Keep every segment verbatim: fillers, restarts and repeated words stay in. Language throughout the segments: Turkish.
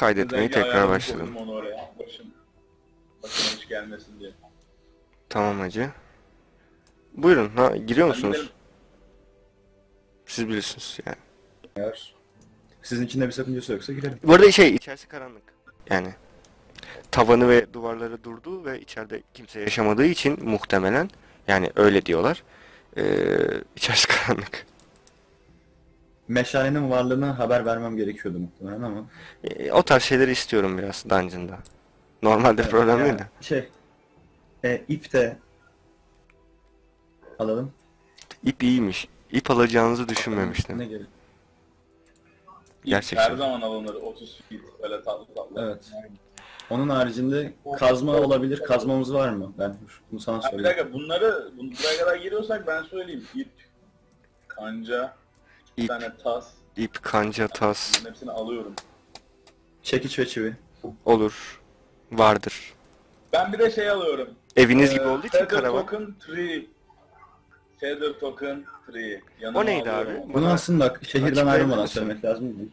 kaydetmeyi tekrar başladım. Başım, başıma hiç gelmesin diye. Tamam hacı. Buyurun, ha, giriyor musunuz? Siz bilirsiniz yani. Eğer sizin içinde bir sakıncası yoksa girelim. Bu arada şey, içerisi karanlık. Yani tavanı ve duvarları durdu ve içeride kimse yaşamadığı için muhtemelen, yani öyle diyorlar, ee, içerisi karanlık. Meşalenin varlığını haber vermem gerekiyordu muhtemelen ama. E, o tarz şeyleri istiyorum biraz Dungeon'da. Normalde evet, problem değil de. Şey, e, ip de alalım. İp iyiymiş. İp alacağınızı düşünmemiştim. Ne gerek? Gerçekten. Her zaman alınır. otuz feet böyle tatlı tatlı. Evet. Onun haricinde kazma olabilir. Kazmamız var mı? Ben bunu sana söyleyeyim. Bir dakika, bunları buraya kadar giriyorsak ben söyleyeyim. İp, kanca, İp, bir tane tas. İp, kanca, tas. Bunların hepsini alıyorum. Çekiç ve çivi. Olur. Vardır. Ben bir de şey alıyorum. Eviniz ee, gibi olduğu için karavan. Feather token üç. Yanıma o neydi abi? Bunu ona aslında şehirden ayrılmadan söylemek lazım.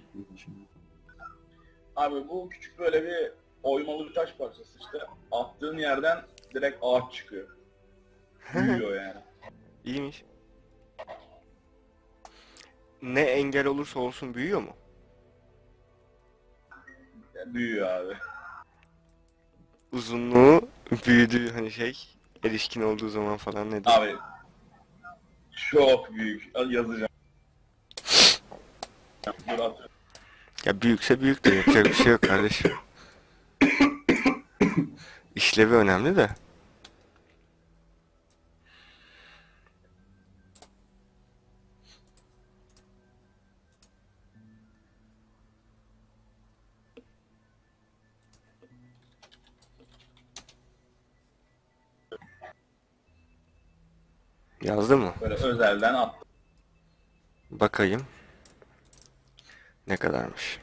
Abi bu küçük böyle bir oymalı bir taş parçası işte. Attığın yerden direkt ağaç çıkıyor. Büyüyor yani. İyiymiş. Ne engel olursa olsun büyüyor mu? Ya, büyüyor abi. Uzunluğu büyüdüğü hani şey, erişkin olduğu zaman falan nedir? Abi. Çok büyük. Yazacağım. Ya büyükse büyük de yapacak bir şey yok kardeşim. İşlevi önemli de. Yazdı mı? Böyle özelden attım. Bakayım. Ne kadarmış?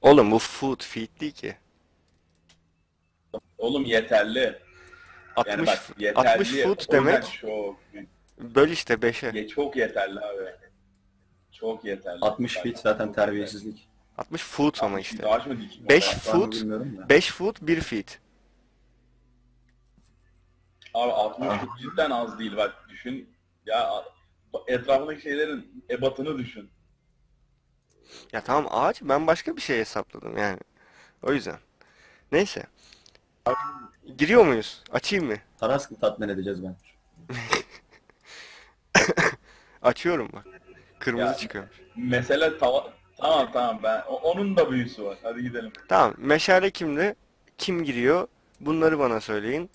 Oğlum bu food feed değil ki. Oğlum yeterli. altmış, yani bak, yeterli. altmış food demek. Böl işte beşe. Ye, çok yeterli abi. Çok yeterli. altmış feed zaten terbiyesizlik. altmış foot ama işte. beş foot, beş foot, bir feet. Abi altmış cidden az değil, bak düşün ya, etrafındaki şeylerin ebatını düşün. Ya tamam ağaç, ben başka bir şey hesapladım yani, o yüzden. Neyse. Giriyor muyuz? Açayım mı? Taraskı tatmin edeceğiz ben. Açıyorum bak. Kırmızı ya, çıkıyor. Mesela tava... Tamam tamam ben, onun da büyüsü var, hadi gidelim. Tamam, meşale kimde? Kim giriyor? Bunları bana söyleyin.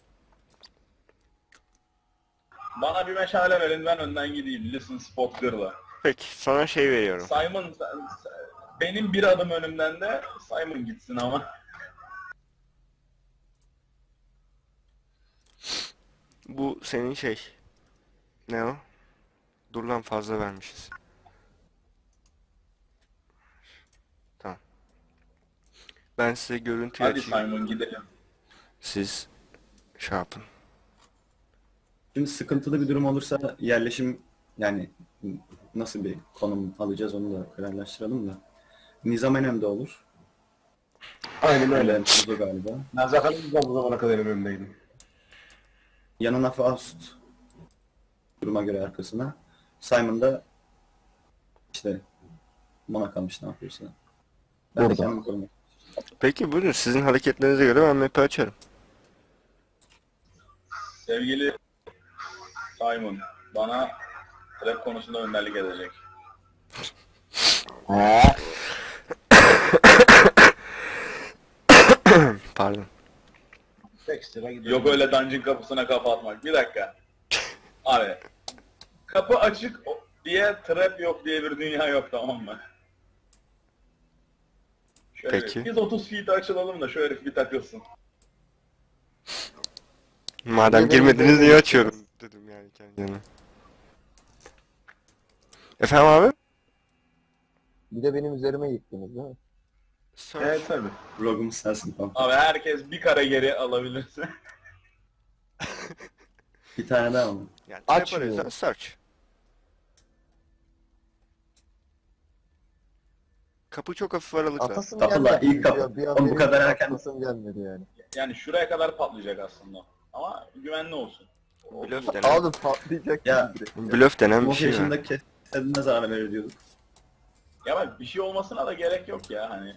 Bana bir meşale verin, ben önden gideyim. Listen Spotter'la. Peki, sana şey veriyorum. Simon, benim bir adım önümden de Simon gitsin ama. Bu senin şey. Ne o? Dur lan, fazla vermişiz. Tamam. Ben size görüntü açayım. Hadi Simon gidelim. Siz şey yapın. Şimdi sıkıntılı bir durum olursa yerleşim, yani nasıl bir konum alacağız onu da kararlaştıralım da. Nizam önemli olur. Aynen öyle oldu galiba. Ben zaten bu zamana kadar önümdeydim. Yanına Faust, duruma göre arkasına. Simon da işte bana kalmış, ne yapıyorsun? Ben burada. De kendimi korumak. Peki buyurun, sizin hareketlerinize göre ben map'i açarım. Sevgili Simon, bana trap konusunda önderlik edecek. Pardon. Yok öyle dungeon kapısına kafa atmak. Bir dakika. Abi, kapı açık diye trap yok diye bir dünya yok, tamam mı? Şöyle, peki. Biz otuz feet açılalım da şöyle bir takılsın. Madem girmediniz niye açıyorum? Dedim yani kendime. Efendim abi? Bir de benim üzerime gittiniz değil mi? Söyle. Evet tabii. Vlogum sensin tamam. Abi herkes bir kare geri alabilirse. Bir tane daha mı? Yani aç. Search. Kapı çok hafif aralıkla. Tapıla iyi kapı. Bir an bu kadar erken gelmedi yani. Yani şuraya kadar patlayacak aslında. Ama güvenli olsun. Blöf denen. Aldım patlayacak. Ya, blöf denen bir şey. on yaşında kesildiğine zarar verir diyorduk. Ya bak bir şey olmasına da gerek yok ya hani.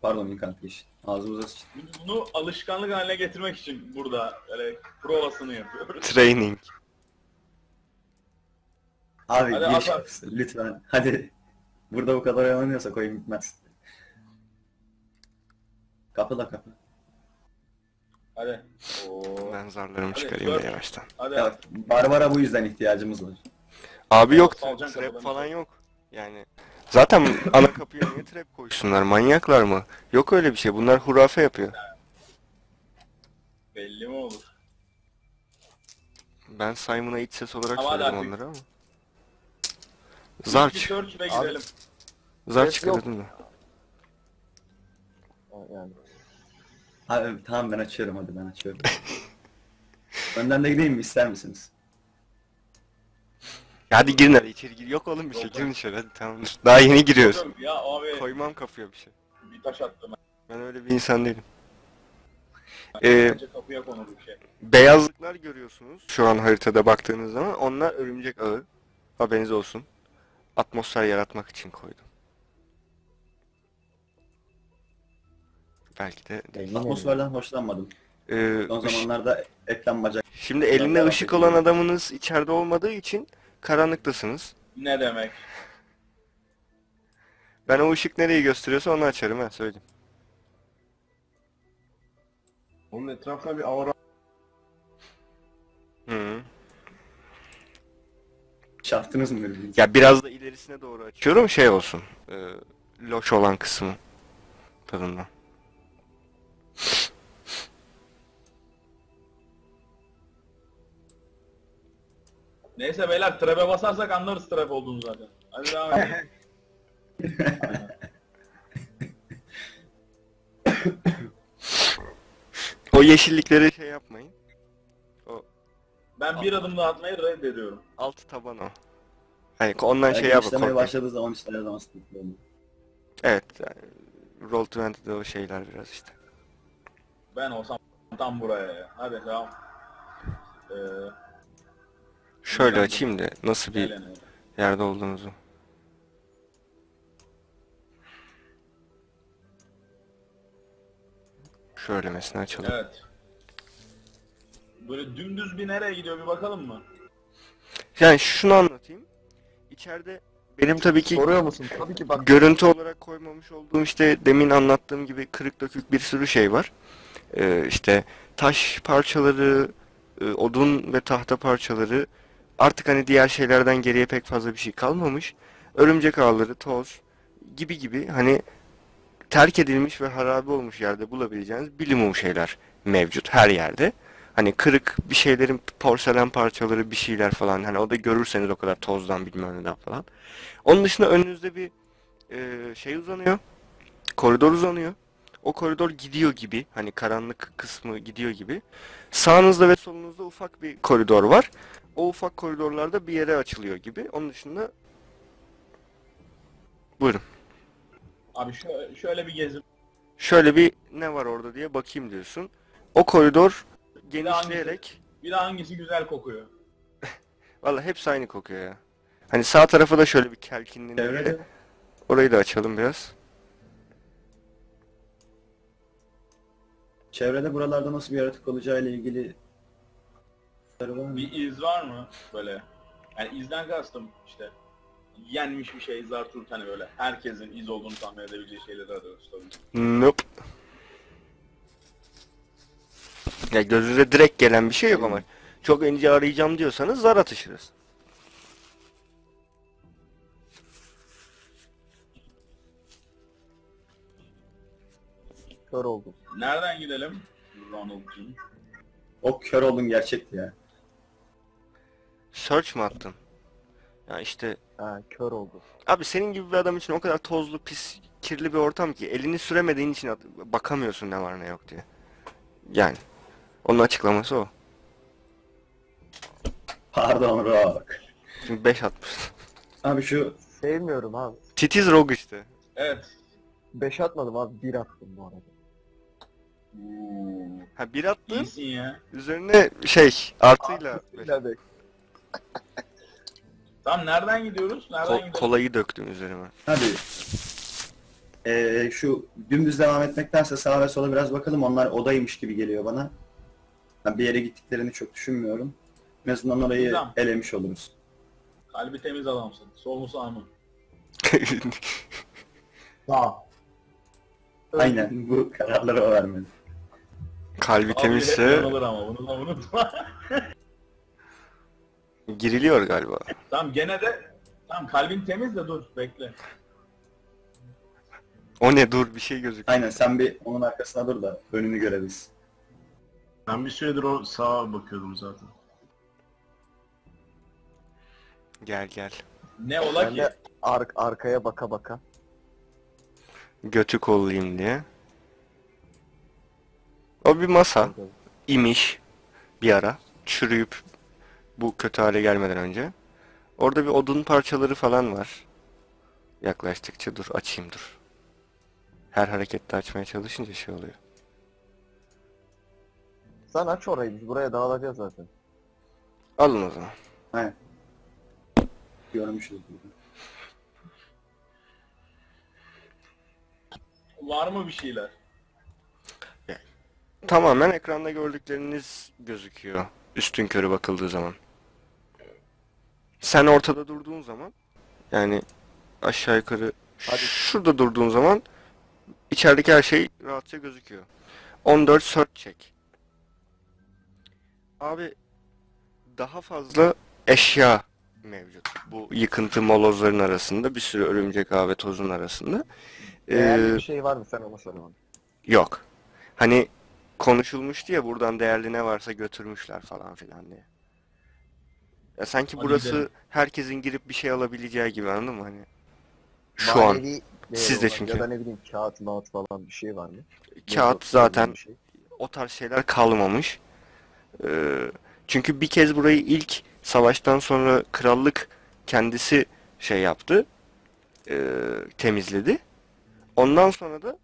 Pardon İlkan Peş. Ağzımıza sıçtım. Bunu alışkanlık haline getirmek için burada böyle provasını yapıyoruz. Training. Abi giriş lütfen. Hadi. Burada bu kadar oyalanıyorsa koyayım bitmez. Kapı da kapı. Hadi. Oo. Ben zarlarımı hadi, çıkarayım dört. Da yavaştan. Hadi. Ya, Barbara bu yüzden ihtiyacımız var. Abi yok. Trap falan yok. Yani zaten ana kapıya niye trap koysunlar? Manyaklar mı? Yok öyle bir şey. Bunlar hurafe yapıyor. Belli mi olur? Ben Simon'a iç ses olarak ama söyledim onları ama. Zarç. Abi, Zarç çıkardın mı? Yani. Abi tamam ben açıyorum hadi ben açıyorum. Önden de gideyim mi ister misiniz? Ya hadi girin hadi içeri gir. Yok oğlum bir şey girin içeri hadi tamam. Daha yeni giriyoruz. Ya abi. Koymam kafaya bir şey. Bir taş attım. Ben öyle bir insan değilim. Ee, şey. Beyazlıklar görüyorsunuz şu an haritada baktığınız zaman onlar örümcek ağı. Haberiniz olsun. Atmosfer yaratmak için koydum. Belki de... Atmosferden hoşlanmadım. Ee, Son zamanlarda eklem bacak... Şimdi elinde ışık olan adamınız içeride olmadığı için karanlıktasınız. Ne demek? Ben o ışık nereyi gösteriyorsa onu açarım ha söyleyeyim. Onun etrafına bir aura... Hımm. Çarptınız mı? Ya biraz da ilerisine doğru açıyorum şey olsun. E, loş olan kısmı tadından. Neyse beyler trap'e basarsak anlarız trap olduğunu zaten. Hadi devam edelim. O yeşillikleri şey yapmayın. Ben altı. Bir adım daha atmayı reddediyorum. Altı taban o. Hani ondan yani şey yapıp korkmayın. Başladığı zaman işte her zaman sıkıntı oluyor. Evet. Yani, Roll twenty'de o şeyler biraz işte. Ben olsam tam buraya ya. Hadi tamam. Ee, Şöyle açayım da nasıl bir eğlenelim. Yerde olduğunuzu. Şöyle mesela açalım. Evet. Böyle dümdüz bir nereye gidiyor bir bakalım mı? Yani şunu anlatayım. İçeride benim tabii ki soruyor musun? Tabii ki bak görüntü olarak koymamış olduğum işte demin anlattığım gibi kırık dökük bir sürü şey var. Ee, işte taş parçaları, odun ve tahta parçaları. Artık hani diğer şeylerden geriye pek fazla bir şey kalmamış. Örümcek ağları, toz gibi gibi hani terk edilmiş ve harabe olmuş yerde bulabileceğiniz bilimum şeyler mevcut her yerde. Hani kırık bir şeylerin porselen parçaları bir şeyler falan hani o da görürseniz o kadar tozdan bilmem neden falan. Onun dışında önünüzde bir e, şey uzanıyor. Koridor uzanıyor. O koridor gidiyor gibi hani karanlık kısmı gidiyor gibi. Sağınızda ve solunuzda ufak bir koridor var. O ufak koridorlarda bir yere açılıyor gibi. Onun dışında buyurun. Abi şöyle, şöyle bir gezin. Şöyle bir ne var orada diye bakayım diyorsun. O koridor genişleyerek. Bir de hangisi, hangisi güzel kokuyor? Vallahi hepsi aynı kokuyor ya. Hani sağ tarafı da şöyle bir kelkinliğine. Evet. Orayı da açalım biraz. Çevrede buralarda nasıl bir yaratık olacağıyla ilgili bir iz var mı böyle? Yani izden kastım işte yenmiş bir şey zar tut hani böyle herkesin iz olduğunu tahmin edebileceği şeyleri arıyoruz tabii. Nope. Ya gözünüze direkt gelen bir şey yok ama çok ince arayacağım diyorsanız zar atışırız. Kör oldum. Nereden gidelim? Ronald'cığım. O kör oldun gerçekti ya. Search mı attın? Ya işte. Ha, kör oldu. Abi senin gibi bir adam için o kadar tozlu, pis, kirli bir ortam ki elini süremediğin için bakamıyorsun ne var ne yok diye. Yani. Onun açıklaması o. Pardon Rock. Şimdi beş atmışsın. Abi şu sevmiyorum abi. Titiz Rock işte. Evet. beş atmadım abi, bir attım bu arada. Hmm. Ha bir attın. Ya. Üzerine şey artıyla. Artıyla bek. Tamam, nereden gidiyoruz? Nereden Ko gidiyoruz? Kolayı döktüm üzerime. Hadi. Ee, şu dümdüz devam etmektense sağa ve sola biraz bakalım. Onlar odaymış gibi geliyor bana. Yani bir yere gittiklerini çok düşünmüyorum. En azından orayı tamam. elemiş oluruz. Kalbi temiz adamsın. Sol mu sağ mı? Sağ. Aynen, bu kararları o vermedi. Kalbi abi temizse... Ama bunu da unutma. Giriliyor galiba. Tamam gene de... Tamam kalbin temiz de dur, bekle. O ne dur, bir şey gözüküyor. Aynen, sen bir onun arkasına dur da önünü görebilirsin. Ben bir süredir o sağa bakıyordum zaten. Gel gel. Ne ola ben ki? Ar arkaya baka baka. Götü kollayayım diye. O bir masa imiş bir ara, çürüyüp bu kötü hale gelmeden önce. Orada bir odun parçaları falan var. Yaklaştıkça dur açayım dur. Her harekette açmaya çalışınca şey oluyor. Sen aç orayı, biz buraya dağılacağız zaten. Alın o zaman. He. Görmüşüz burada. Var mı bir şeyler? Yani, tamamen ekranda gördükleriniz gözüküyor. Üstünkörü bakıldığı zaman. Sen ortada durduğun zaman, yani aşağı yukarı Hadi. şurada durduğun zaman içerideki her şey rahatça gözüküyor. on dört search check. Abi daha fazla eşya mevcut. Bu yıkıntı molozların arasında, bir sürü örümcek ağı ve tozun arasında. Değerli ee, bir şey var mı sen ona sorun? Yok. Hani konuşulmuştu ya, buradan değerli ne varsa götürmüşler falan filan diye. Ya sanki hadi burası gidelim. Herkesin girip bir şey alabileceği gibi, anladın mı hani? Şu Manevi an. Siz de çünkü. Ya da ne bileyim kağıt, mağıt falan bir şey var mı? Kağıt ne zaten şey? O tarz şeyler kalmamış. Ee, çünkü bir kez burayı ilk savaştan sonra krallık kendisi şey yaptı. E, temizledi. Ondan sonra da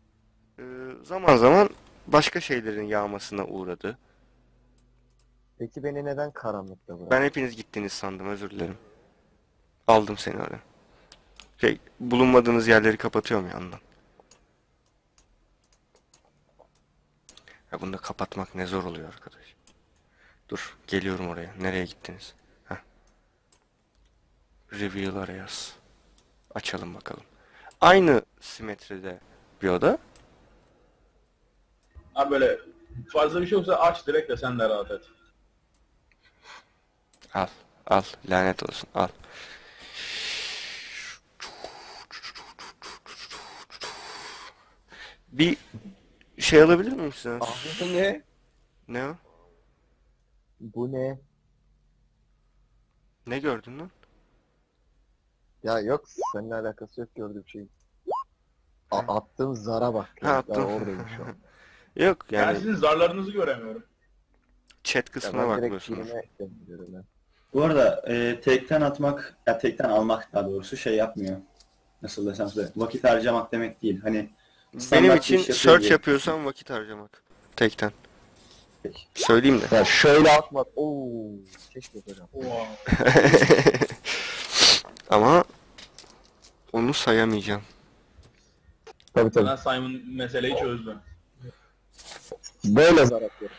e, zaman zaman başka şeylerin yağmasına uğradı. Peki beni neden karanlıkta bıraktın? Ben hepiniz gittiniz sandım, özür dilerim. Aldım seni oraya. Şey, bulunmadığınız yerleri kapatıyorum yandan. Ya bunu da kapatmak ne zor oluyor arkadaş. Dur, geliyorum oraya. Nereye gittiniz? Heh. Reveal arayaz. Açalım bakalım. Aynı simetride bir oda. Abi böyle fazla bir şey yoksa aç direkt de sen de rahat et. Al, al. Lanet olsun, al. Bir şey alabilir miyim size? Bu ne? Ne o? Bu ne? Ne gördün lan? Ya yok, seninle alakası yok gördüğüm şey. A attığım zara bak. Ha, attım. Oradayım şu an. Yok yani. Ben sizin zarlarınızı göremiyorum. Chat kısmına bakmıyorsunuz. Bu arada e, tekten atmak, ya tekten almak daha doğrusu şey yapmıyor. Nasıl desem size, vakit harcamak demek değil. Hani benim için search yapıyorsan vakit harcamak. Tekten. Peki. Söyleyeyim de. Ya şöyle atmak. Oo, keşke hocam. Ama onu sayamayacağım. Tabii tabii. Ben Simon meseleyi çözdüm. Böyle zarar yapıyorum.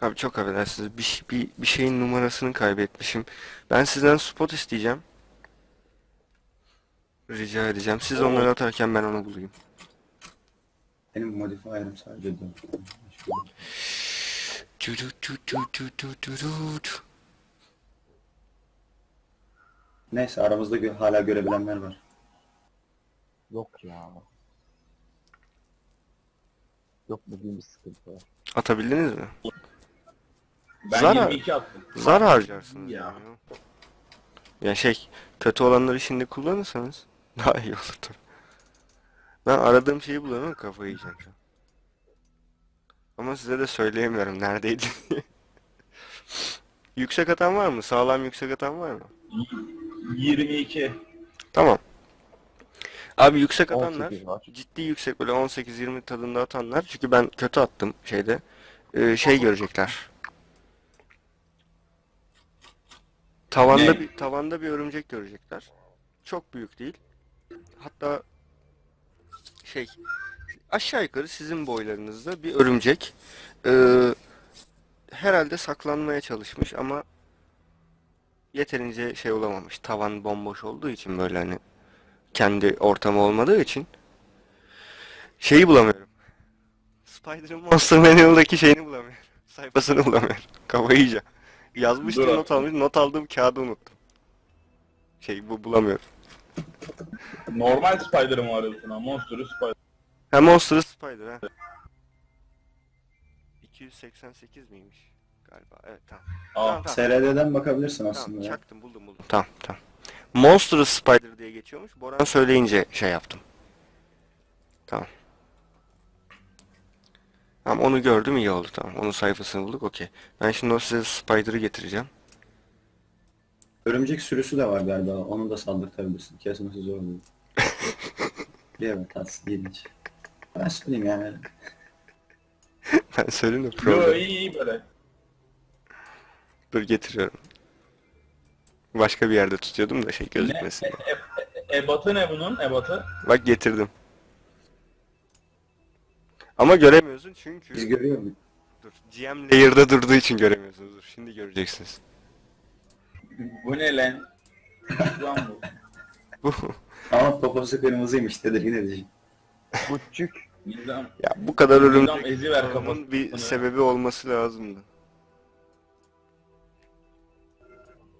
Abi çok affedersiniz. Bir, bir, bir şeyin numarasını kaybetmişim. Ben sizden spot isteyeceğim. Rica edeceğim. Siz evet. onları atarken ben onu bulayım. Benim modifier'ım sadece dön. Neyse, aramızda gö hala görebilenler var. Yok ya. Yok dediğim bir sıkıntı var. Atabildiniz mi? Ben zar, yirmi iki attım. Zar harcarsınız ya. Yani. Yani şey, kötü olanları şimdi kullanırsanız daha iyi olur tabii. Ben aradığım şeyi bulamıyorum, kafayı yiyeceğim şu an. Ama size de söyleyemiyorum neredeydi diye. Yüksek atan var mı? Sağlam yüksek atan var mı? yirmi iki. Tamam. Abi yüksek atanlar, ciddi yüksek böyle on sekiz yirmi tadında atanlar, çünkü ben kötü attım şeyde, ee, şey görecekler. Tavanda ne? bir tavanda bir örümcek görecekler. Çok büyük değil. Hatta şey aşağı yukarı sizin boylarınızda bir örümcek. Ee, herhalde saklanmaya çalışmış ama yeterince şey olamamış. Tavan bomboş olduğu için, böyle hani kendi ortamı olmadığı için şeyi bulamıyorum. Spider'ın Monster Manual'daki şeyini bulamıyorum. Sayfasını bulamıyorum. Kafayı iyice. Yazmıştım, not almıştım. Not aldığım kağıdı unuttum. Şey bu bulamıyorum. Normal Spider'ı mı arıyorsun ha? Monstrous Spider. Ha, Monstrous Spider ha. iki yüz seksen sekiz miymiş? Galiba. Evet, tamam. Tamam, tamam. S R D'den bakabilirsin tamam, aslında. Tamam, çaktım, buldum, buldum. Tamam, tamam. Monstrous Spider diye geçiyormuş. Boran söyleyince şey yaptım. Tamam. Tamam, onu gördüm, iyi oldu, tamam. Onun sayfasını bulduk, okey. Ben şimdi o size Spider'ı getireceğim. Örümcek sürüsü de var galiba. Onu da saldırtabilirsin. Kesmesi zor olur. Diyemem, tatsız gelince. Ben söyleyeyim yani. Ben söyleyeyim de problem. Yo, iyi iyi böyle. Dur getiriyorum. Başka bir yerde tutuyordum da şey gözükmesin. Ebatı ne bunun? Ebatı? Bak getirdim. Ama göremiyorsun çünkü... Biz görüyor muyuz? Dur, G M layer'da durduğu için göremiyorsunuz. Dur, şimdi göreceksiniz. Bu ne lan? Lan bu. Ama poposu kırmızıymış, tedirgin edici. Bu küçük. Ya bu kadar ölümcek bir bunu sebebi olması lazımdı.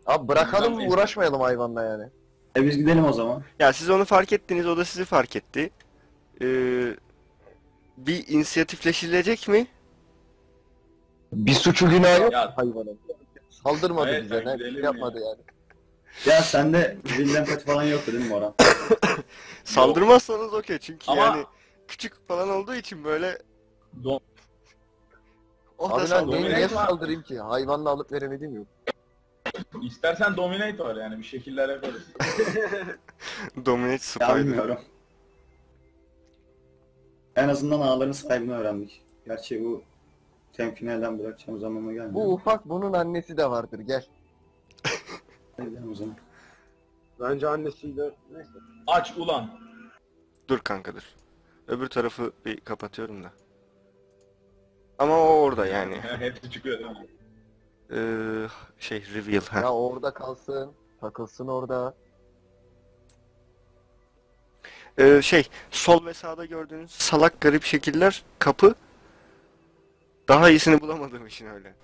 Abi bırakalım, Nizam uğraşmayalım hayvanla yani. E biz gidelim o zaman. Ya siz onu fark ettiniz, o da sizi fark etti. Ee, bir inisiyatifleşilecek mi? Bir suçu günahı yok hayvanın. Saldırmadı evet, bize, ne yapmadı ya yani. Ya sende zillenfet falan yoktu değil mi Orhan? Saldırmazsanız okey, çünkü ama... yani küçük falan olduğu için böyle... Don... Oh, abi lan neye saldırayım ki? Hayvanla alıp veremediğim yok. İstersen dominate var yani, bir şekiller yaparız. Dominate Spider. En azından ağların sahibini öğrendik. Gerçi bu... Temkin elden bırakacağım zamana gelmiyor. Bu ufak, bunun annesi de vardır, gel. Gidelim o zaman. Bence annesiyle... Neyse. Aç ulan! Dur kanka dur. Öbür tarafı bir kapatıyorum da. Ama o orada yani. Hepsi çıkıyor değil mi? Ee, şey reveal ha. Ya orada kalsın, takılsın orada. Ee, şey, sol ve sağda gördüğünüz salak garip şekiller, kapı. Daha iyisini bulamadığım için öyle.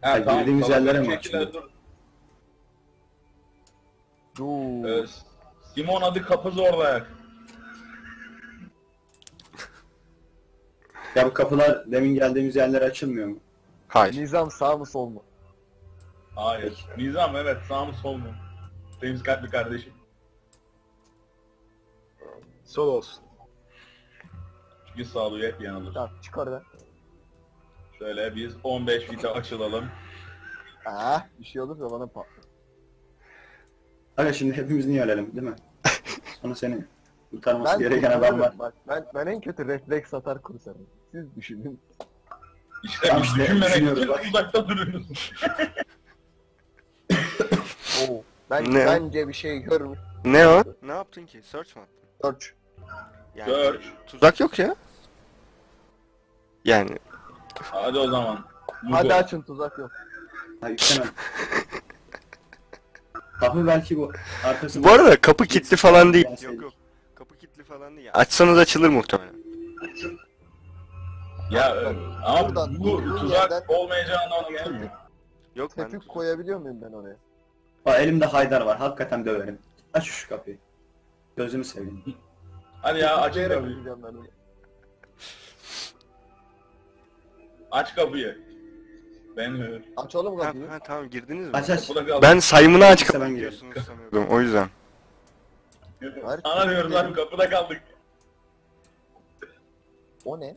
Ha, tamam, girdiğimiz yerlere mi açıldı? Evet. Simon adı kapı zorlayak. Ya bu kapılar demin geldiğimiz yerlere açılmıyor mu? Hayır. Nizam sağ mı sol mu? Hayır. Nizam evet sağ mı sol mu? Temiz kalpli kardeşim. Sol olsun. Bir sağlığı hep yanılır. Tamam, çık oradan. Şöyle biz on beş vita açılalım. Aaa, bir şey olursa bana patlar. Aga şimdi hepimiz niye ölelim değil mi? Sonra seni kurtarması gereken adam var. Bak, ben, ben en kötü refleks atar kurtarım. Siz düşünün. İşte biz işte, düşünmemek bak uzakta duruyorsunuz. Oo, ben, bence bir şey görmüş. Ne o? Ne yaptın ki? Search mı attın? Search. Yani Dört. Tuzak yok ya. Yani. Hadi o zaman. Mugo. Hadi açın, tuzak yok. Hayır istemem. Kapı belki bu. Arkası bu arada kapı kilitli falan değil. Yok yok. Kapı kilitli falan değil. Açsanız açılır muhtemelen. Açın. Ya abi bu tuzak olmayacağını ona gelmiyor. Yok ben. Tepik koyabiliyor muyum ben oraya? Aa, elimde Haydar var. Hakikaten döverim. Aç şu kapıyı. Gözümü seveyim. Hadi ya aç kapıyı. Aç kapıyı. Ben aç oğlum kapıyı. Ha, ha tamam girdiniz mi? Aç aç. Ben sayımını aç kapıyı diyorsunuz sanıyordum o yüzden. Ana diyoruz lan kapıda kaldık. O ne?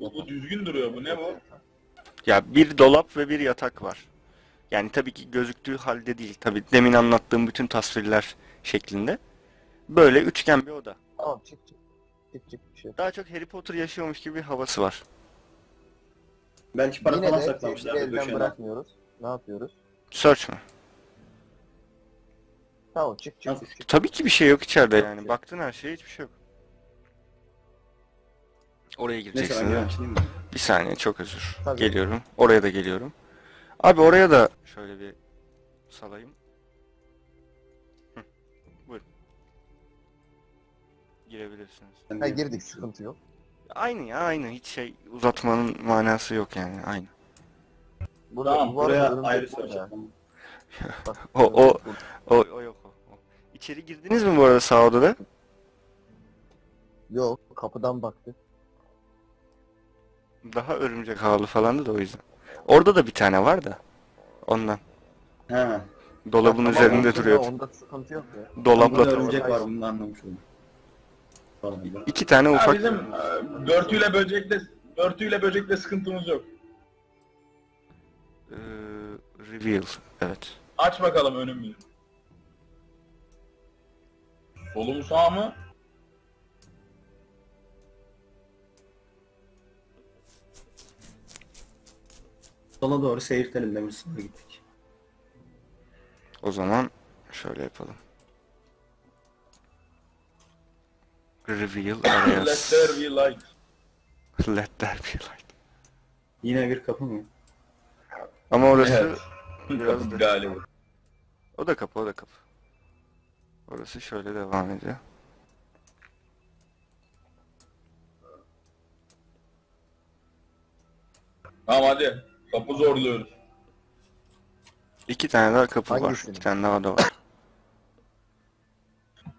Bu, bu düzgün duruyor, bu ne bu? Ya bir dolap ve bir yatak var. Yani tabii ki gözüktüğü halde değil. Tabii demin anlattığım bütün tasvirler şeklinde. Böyle üçgen bir oda. Tamam, çık çık. Çık çık bir şey. Daha çok Harry Potter yaşıyormuş gibi bir havası var. Belki para falan saklamışlardı döşeğine. Elden bırakmıyoruz. Ne yapıyoruz? Search mı? Tamam, çık çık, çık çık. Tabii ki bir şey yok içeride yani. Şey. Baktın her şeye, hiçbir şey yok. Oraya gireceksin ya. Bir saniye, çok özür. Tabii. Geliyorum. Oraya da geliyorum. Abi oraya da şöyle bir salayım. Hı. Buyurun. Girebilirsiniz. Ha, girdik, sıkıntı yok. Aynı ya, aynı. Hiç şey uzatmanın manası yok yani, aynı. Burada tamam, buraya ayrı soracağım. o, o, o, o yok o. İçeri girdiniz mi bu arada sağ odada? Yok, kapıdan baktı. Daha örümcek ağlı falandı da o yüzden. Orada da bir tane var da. Ondan. He. Dolabın ya, üzerinde duruyor. Onda sıkıntı yok ya. Dolapla örümcek var, bunu anlamış oldum. İki tane ya ufak. Bizim börtüyle böcekle börtüyle böcekle sıkıntımız yok. Ee, reveal, evet. Aç bakalım önümü. Solum sağ mı? Sola doğru seyirtelim demişsine gittik. O zaman şöyle yapalım. Reveal arayas. Let there be light. Let there be light. Yine bir kapı mı? Ama orası evet. Biraz galiba. O da kapı, o da kapı. Orası şöyle devam ediyor. Tamam hadi. Kapı zorluyoruz. İki tane daha kapı Hangi var. Senin? İki tane daha da var.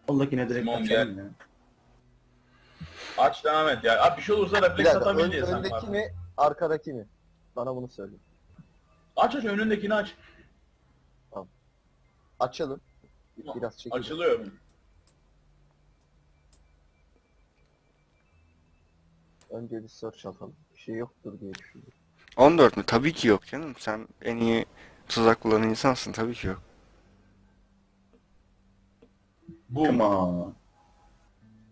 Allah yine direkt açalım ya. Aç devam et ya. Abi bir şey olursa refleks atabiliriz. Önündeki mi, arkadaki mi? Bana bunu söyle. Aç aç, önündekini aç. Tamam. Açalım. Biraz çekelim. Açılıyor mu? Önce bir search atalım. Bir şey yoktur diye düşündüm. on dört mü? Tabii ki yok canım. Sen en iyi tuzak kullanan insansın. Tabii ki yok. Buma.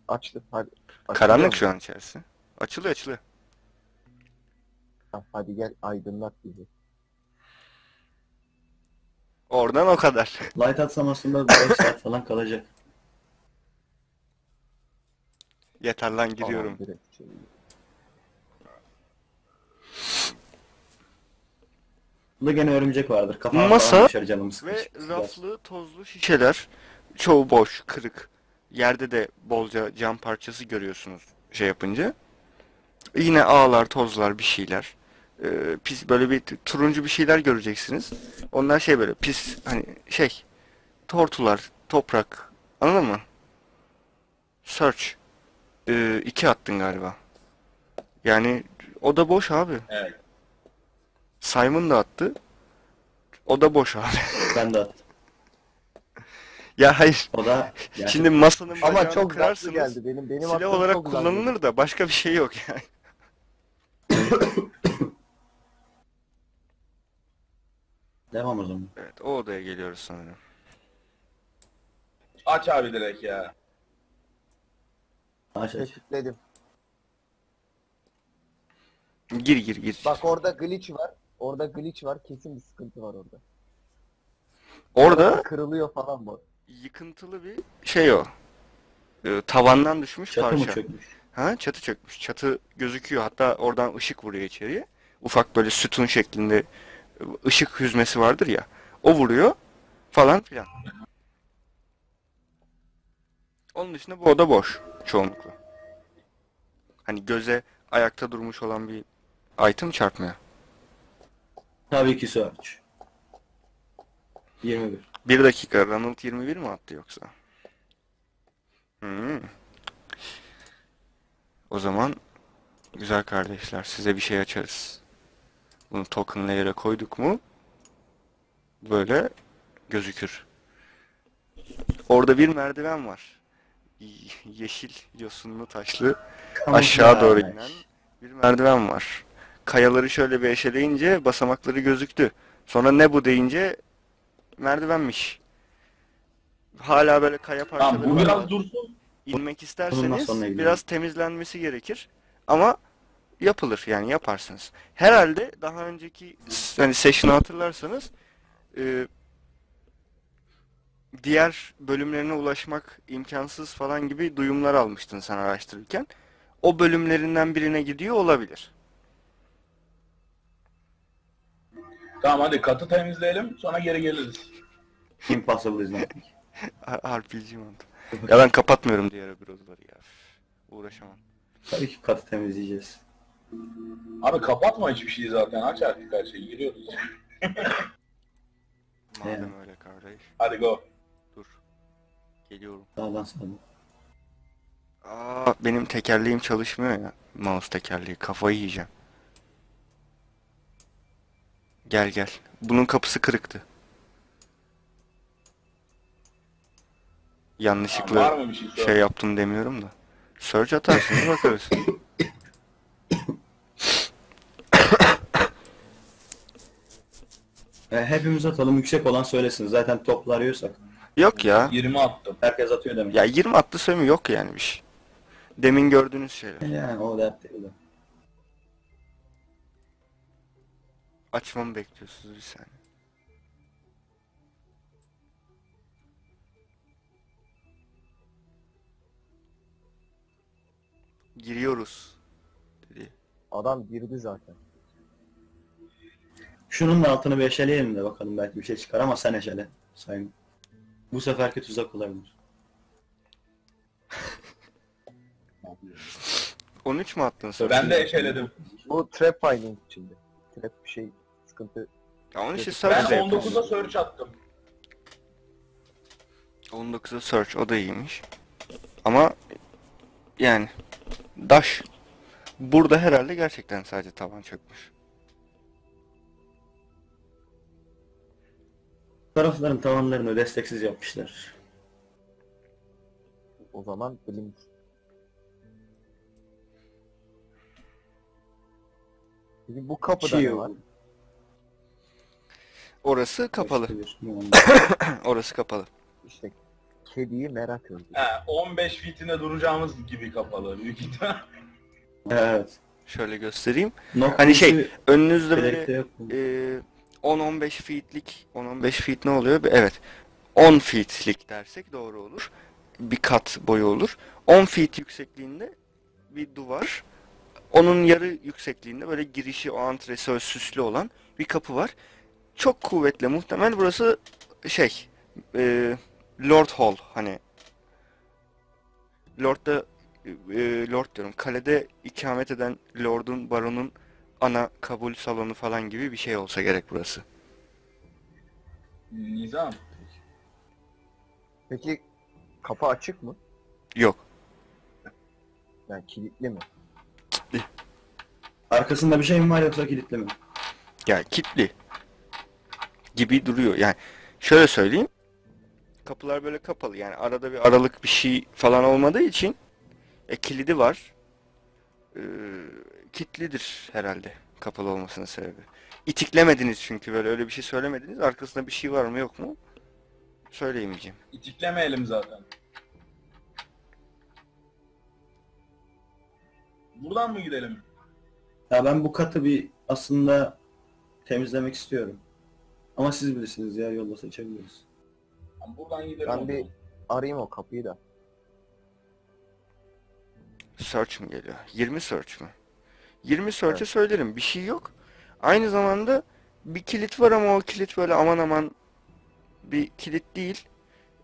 Açtı. Hadi. Karanlık şu an içerisi. Açılıyor, açılıyor. Hadi gel aydınlat bizi. Oradan o kadar. Light atsam aslında beş saat falan kalacak. Yeter lan, giriyorum. Bunda gene örümcek vardır. Kafam masa ve raflı tozlu şişeler. Çoğu boş, kırık. Yerde de bolca cam parçası görüyorsunuz şey yapınca. Yine ağlar, tozlar, bir şeyler. Ee, pis böyle bir turuncu bir şeyler göreceksiniz. Onlar şey böyle pis, hani şey. Tortular, toprak. Anladın mı? Search. Ee, iki attın galiba. Yani o da boş abi. Evet. Simon da attı. O da boş abi. Ben de attım. Ya hayır. O da yani... Şimdi masanın ama çok kırarsınız. Geldi benim benim silah olarak kullanılır geldi. Da başka bir şey yok yani. Devam o zaman. Evet, o odaya geliyoruz sanırım. Aç abi direkt ya. Aç aç. Teşekkürledim. Gir gir gir. Bak orada glitch var. Orada glitch var. Kesin bir sıkıntı var orada. Orada, orada kırılıyor falan bu. Yıkıntılı bir şey o. Ee, tavandan düşmüş çatı parça. Çatı mı çökmüş? Ha, çatı çökmüş. Çatı gözüküyor. Hatta oradan ışık vuruyor içeriye. Ufak böyle sütun şeklinde ışık hüzmesi vardır ya. O vuruyor falan filan. Onun dışında bu oda boş çoğunlukla. Hani göze ayakta durmuş olan bir item çarpmıyor. Tabii ki search. yirmi bir. Bir dakika, Ronald yirmi bir mi attı yoksa? Hmm. O zaman güzel kardeşler, size bir şey açarız. Bunu token layer'a koyduk mu böyle gözükür. Orada bir merdiven var. Yeşil, yosunlu, taşlı aşağı doğru inen bir merdiven var. Kayaları şöyle bir eşeleyince basamakları gözüktü. Sonra ne bu deyince merdivenmiş. Hala böyle kaya parçaları tamam, bu biraz var. Dursun. İnmek isterseniz biraz temizlenmesi gerekir. Ama yapılır yani, yaparsınız. Herhalde daha önceki hani session'ı hatırlarsanız e, diğer bölümlerine ulaşmak imkansız falan gibi duyumlar almıştın sen araştırırken. O bölümlerinden birine gidiyor olabilir. Tamam hadi katı temizleyelim sonra geri geliriz. Impossible is nothing. R P G mantığı. Ya ben kapatmıyorum diğer browser'ları ya. Uğraşamam. Tabii ki katı temizleyeceğiz. Abi kapatma hiçbir şeyi zaten. Aç artık her şeyi. Giriyoruz. Madem yani. Öyle kardeş. Hadi go. Dur. Geliyorum. Sağdan sağdan. Aa, benim tekerleğim çalışmıyor ya. Mouse tekerleği. Kafayı yiyeceğim. Gel gel. Bunun kapısı kırıktı. Yanlışlıkla ya, şey, şey yaptım demiyorum da. Search atarsınız bakarız. E, hepimiz atalım, yüksek olan söylesin. Zaten toplarıyorsak. Yok ya. yirmi attım. Herkes atıyor demek. Ya yirmi attı söylemi yok yani bir şey. Demin gördüğünüz şeyler. Yani o dert değil. Açmamı bekliyorsunuz bir saniye. Giriyoruz dedi. Adam girdi zaten. Şunun da altını bir eşeleyelim de bakalım, belki bir şey çıkar ama sen eşele sayın. Bu seferki tuzak olabilir. on üç mü attın sen? Ben de eşeledim. Bu trap finding içinde. Trap bir şey sıkıntı. Ya şey ben on dokuza search attım. on dokuza search, o da iyiymiş. Ama yani daş. Burada herhalde gerçekten sadece tavan çökmüş. Tarafların tavanlarını desteksiz yapmışlar. O zaman bilim. Şimdi bu kapıda ne var? Orası kapalı. Orası kapalı. İşte kediyi merak ediyorum. He, on beş fitine duracağımız gibi kapalı büyük ihtimal. Evet. Şöyle göstereyim. Noktası hani şey önünüzde böyle e, on on beş feet'lik, on on beş feet ne oluyor? Evet. on feet'lik dersek doğru olur. Bir kat boyu olur. on feet yüksekliğinde bir duvar. Onun yarı yüksekliğinde böyle girişi, o antresol süslü olan bir kapı var. Çok kuvvetli muhtemel burası şey e, Lord Hall, hani Lord'da e, Lord diyorum, kalede ikamet eden Lord'un, Baron'un ana kabul salonu falan gibi bir şey olsa gerek burası. Nizam. Peki kapı açık mı? Yok. Yani kilitli mi? Kilitli. Arkasında bir şey mi var yoksa kilitli mi? Yani kilitli gibi duruyor. Yani şöyle söyleyeyim. Kapılar böyle kapalı yani, arada bir aralık bir şey falan olmadığı için e, kilidi var. Ee, kilitlidir herhalde kapalı olmasının sebebi. İtiklemediniz çünkü, böyle öyle bir şey söylemediniz. Arkasında bir şey var mı yok mu söyleyemeyeceğim. İtiklemeyelim zaten. Buradan mı gidelim? Ya ben bu katı bir aslında temizlemek istiyorum. Ama siz bilirsiniz ya, yolda seçebiliriz. Buradan gidelim. Ben bir arayayım o kapıyı da. Search mı geliyor? yirmi search mı? yirmi search'e evet. Söylerim. Bir şey yok. Aynı zamanda bir kilit var ama o kilit böyle aman aman bir kilit değil.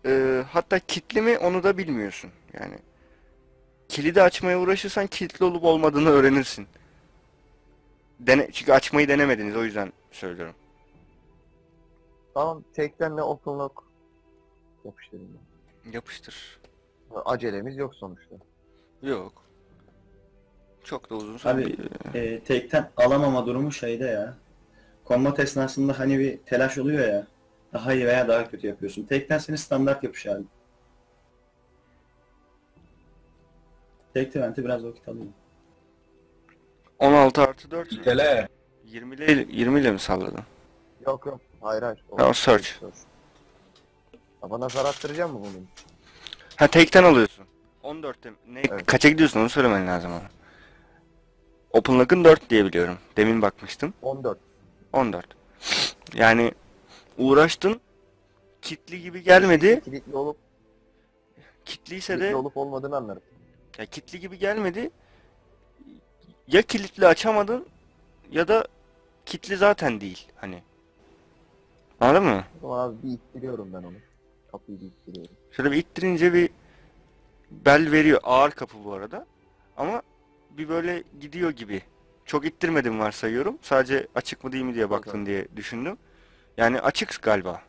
Ee, hatta kilitli mi onu da bilmiyorsun. Yani kilidi açmaya uğraşırsan kilitli olup olmadığını öğrenirsin. Dene, çünkü açmayı denemediniz, o yüzden söylüyorum. Tamam, tekten ne openlock yapıştırayım. Yapıştır. Acelemiz yok sonuçta. Yok. Çok da uzun süre. Abi e, tekten alamama durumu şeyde ya. Kombat esnasında hani bir telaş oluyor ya. Daha iyi veya daha kötü yapıyorsun. Tekten seni standart yapış abi. Tek eventi biraz vakit alıyor. on altı artı dört. İtele. yirmi ile yirmi ile mi salladın? Yok yok. Hayır hayır. O search. search. Bana zar attıracak mı bunu? Ha take'ten alıyorsun. on dörtte ne evet. Kaça gidiyorsun onu söylemen lazım ama. Open Lock'ın dört diye biliyorum. Demin bakmıştım. on dört. on dört. Yani uğraştın. Kitli gibi gelmedi. Kitli olup kitliyse de olup olmadığını anlarım. Ya kitli gibi gelmedi. Ya kilitli açamadın ya da kitli zaten değil hani. Anladın mı? Abi bir ittiriyorum ben onu. Kapıyı bir ittiriyorum. Şöyle bir ittirince bir bel veriyor. Ağır kapı bu arada. Ama bir böyle gidiyor gibi. Çok ittirmedim varsayıyorum. Sadece açık mı değil mi diye baktın evet. Diye düşündüm. Yani açık galiba.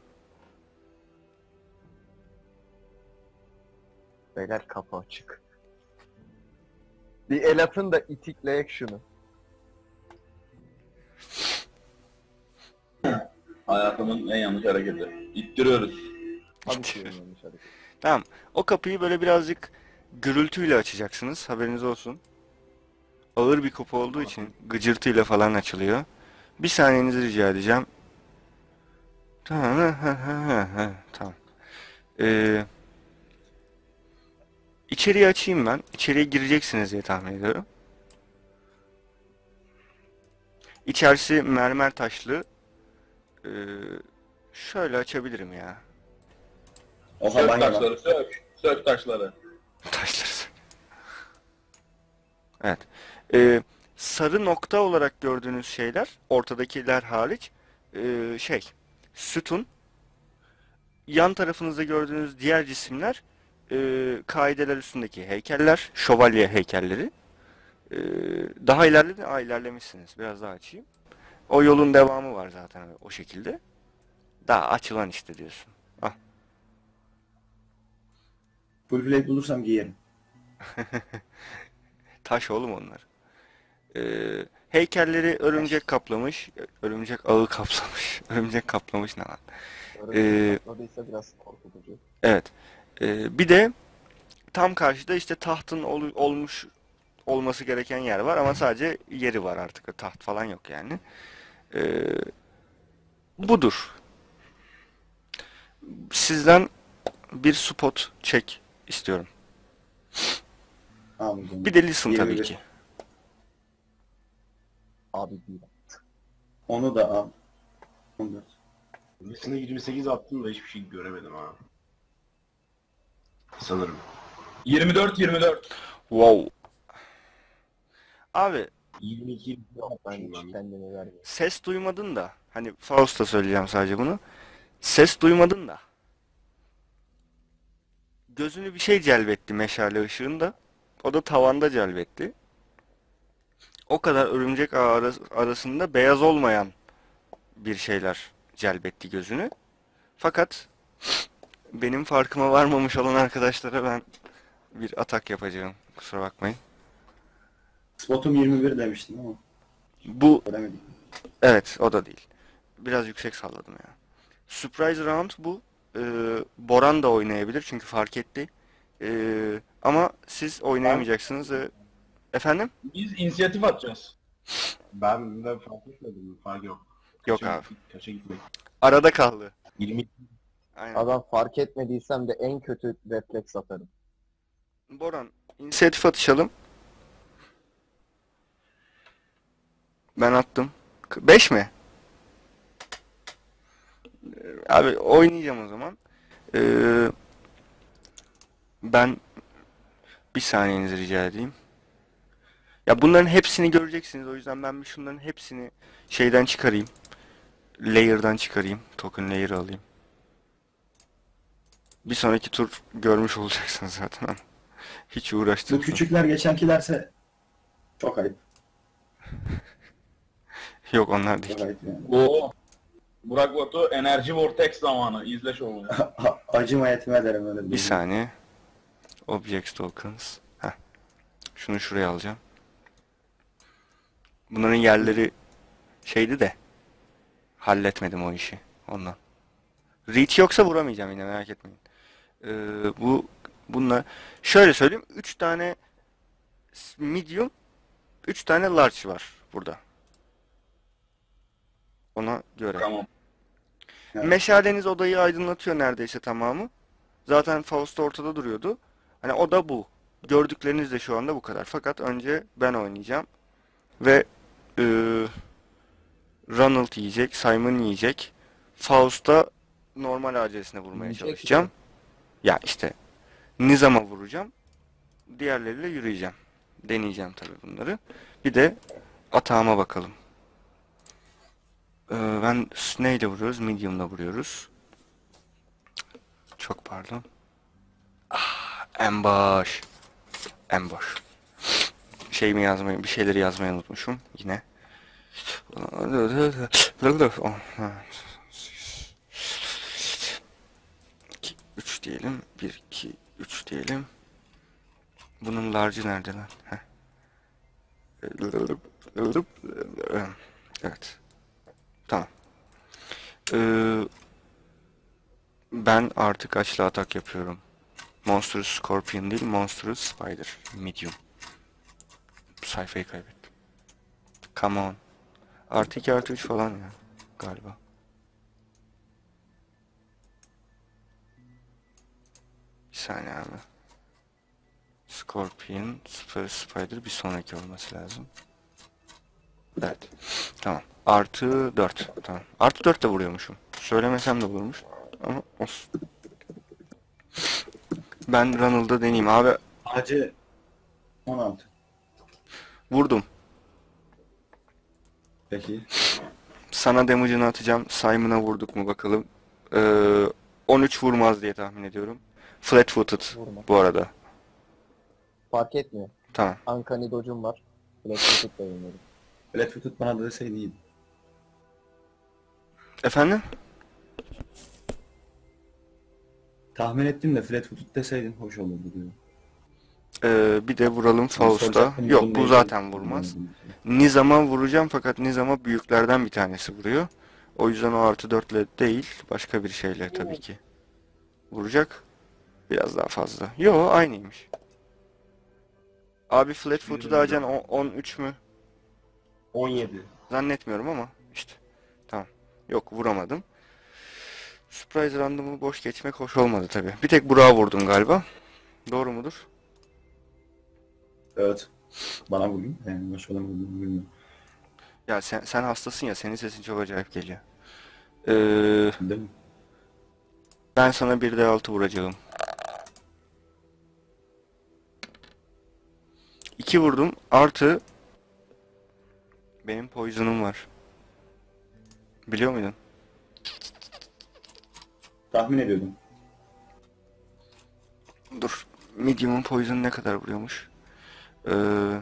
Beyler kapı açık. Bir el atın da itikleyek şunu. Hayatımın en yanlış hareketi. İttiriyoruz. İttiriyoruz. Tamam. O kapıyı böyle birazcık gürültüyle açacaksınız. Haberiniz olsun. Ağır bir kapı olduğu için gıcırtıyla falan açılıyor. Bir saniyenizi rica edeceğim. Tamam. Tamam. Eee... İçeriye açayım ben. İçeriye gireceksiniz diye tahmin ediyorum. İçerisi mermer taşlı. Ee, şöyle açabilirim ya. Sök taşları, sök. Sök taşları. Taşları sök. Evet. Ee, sarı nokta olarak gördüğünüz şeyler, ortadakiler hariç, ee, şey, sütun. Yan tarafınızda gördüğünüz diğer cisimler, E, kaideler üstündeki heykeller, şövalye heykelleri. E, daha ilerledi, aa ilerlemişsiniz. Biraz daha açayım. O yolun devamı var zaten o şekilde. Daha açılan işte diyorsun. Ah. Bulbulek bulursam giyerim. Taş oğlum onlar. E, heykelleri örümcek kaplamış, örümcek ağı kaplamış, örümcek kaplamış ne lan? Örümcek e, kapladıysa biraz korkutucu. Evet. Ee, bir de tam karşıda işte tahtın ol, olmuş olması gereken yer var ama sadece yeri var artık. Taht falan yok yani. Ee, budur. Sizden bir spot check istiyorum. Anladım. Bir de listen yirmi bir. Tabii ki. Abi bir onu da al. Listen'e yirmi sekiz attım da hiçbir şey göremedim ha. Sanırım. yirmi dört yirmi dört. Wow. Abi yirmi iki ses duymadın da hani Faust'a söyleyeceğim sadece bunu. Ses duymadın da gözünü bir şey celbetti meşale ışığında. O da tavanda celbetti. O kadar örümcek ağı arasında beyaz olmayan bir şeyler celbetti gözünü. Fakat benim farkıma varmamış olan arkadaşlara ben bir atak yapacağım. Kusura bakmayın. Spotum yirmi bir demiştim ama. Bu... Ölemedim. Evet o da değil. Biraz yüksek salladım ya. Surprise round bu. Ee, Boran da oynayabilir çünkü fark etti. Ee, ama siz oynayamayacaksınız. Ee, efendim? Biz inisiyatif atacağız. Ben de fark etmedim. Fark yok. Kaça, yok abi. Kaça gitmek? Arada kaldı. yirmi Aynen. Adam fark etmediysem de en kötü refleks atarım. Boran, inisiyatif atışalım. Ben attım. beş mi? Abi oynayacağım o zaman. Ee, ben bir saniyenizi rica edeyim. Ya bunların hepsini göreceksiniz. O yüzden ben bir şunların hepsini şeyden çıkarayım. Layer'dan çıkarayım. Token layer'ı alayım. Bir sonraki tur görmüş olacaksın zaten. Hiç uğraştın. Bu küçükler geçenkilerse çok ayıp. Yok onlar değil. Yani. Oo. Burak Batu enerji vortex zamanı. İzle şovu. Acıma yetime derim öyle. Bir, bir saniye. Objects tokens. Heh. Şunu şuraya alacağım. Bunların yerleri şeydi de halletmedim o işi ondan. Reach yoksa vuramayacağım yine merak etmeyin. Ee, bu bunlar şöyle söyleyeyim üç tane medium üç tane large var burada. Ona göre. Tamam. Yani. Meşaleniz odayı aydınlatıyor neredeyse tamamı. Zaten Faust ortada duruyordu. Hani o da bu. Gördükleriniz de şu anda bu kadar. Fakat önce ben oynayacağım. Ve e, Ronald yiyecek, Simon yiyecek. Faust'a normal acesine vurmaya yiyecek çalışacağım. Ya. ya işte Nizam'a vuracağım. Diğerleriyle yürüyeceğim. Deneyeceğim tabii bunları. Bir de atağıma bakalım. Ee, ben neyle vuruyoruz? Medium'la vuruyoruz. Çok pardon. Ah, ambush. Ambush. Şey mi yazmayı, bir şeyleri yazmayı unutmuşum yine. iki üç diyelim. bir iki üç diyelim. Bunun large'ı nerede lan? Heh. Evet. Tamam. Ee, ben artık açlı atak yapıyorum. Monstrous Scorpion değil, Monstrous Spider. Medium. Sayfayı kaybettim. Come on. Artı iki artı üç falan ya. Galiba. Bir saniye abi. Scorpion, Super Spider bir sonraki olması lazım. Evet. Tamam. Artı dört. Tamam. Artı dört de vuruyormuşum. Söylemesem de vurmuş. Ama olsun. Ben Ronald'da deneyeyim abi. Acı. on altı. Vurdum. Peki. Sana damage'ını atacağım. Simon'a vurduk mu bakalım. Ee, on üç vurmaz diye tahmin ediyorum. Flat footed vurma bu arada. Fark etmiyor. Tamam. Ankani dodge'um var. Flat footed da oynuyorum. Flat footed bana da deseydi iyiydi. Efendim? Tahmin ettim de flat footed deseydin hoş olurdu diyor. Ee, bir de vuralım Faust'a. Yok bu zaten vurmaz. Nizam'a vuracağım fakat Nizam'a büyüklerden bir tanesi vuruyor. O yüzden o artı dörtle değil başka bir şeyle tabii ki. Vuracak. Biraz daha fazla. Yo aynıymış. Abi flat foot'u da acan on üç mü? on yedi. Zannetmiyorum ama işte. Tamam. Yok vuramadım. Surprise random'u boş geçmek hoş olmadı tabii. Bir tek Burak'a vurdum galiba. Doğru mudur? Evet. Bana vurdun. Yani boş olan vurdum bilmiyorum. Ya sen, sen hastasın ya. Senin sesin çok acayip geliyor. Ee, Değil mi? Ben sana bir D altı vuracağım. iki vurdum. Artı benim poison'um var. Biliyor muydun? Tahmin ediyordum. Dur. Medium'un poison ne kadar vuruyormuş? Ee,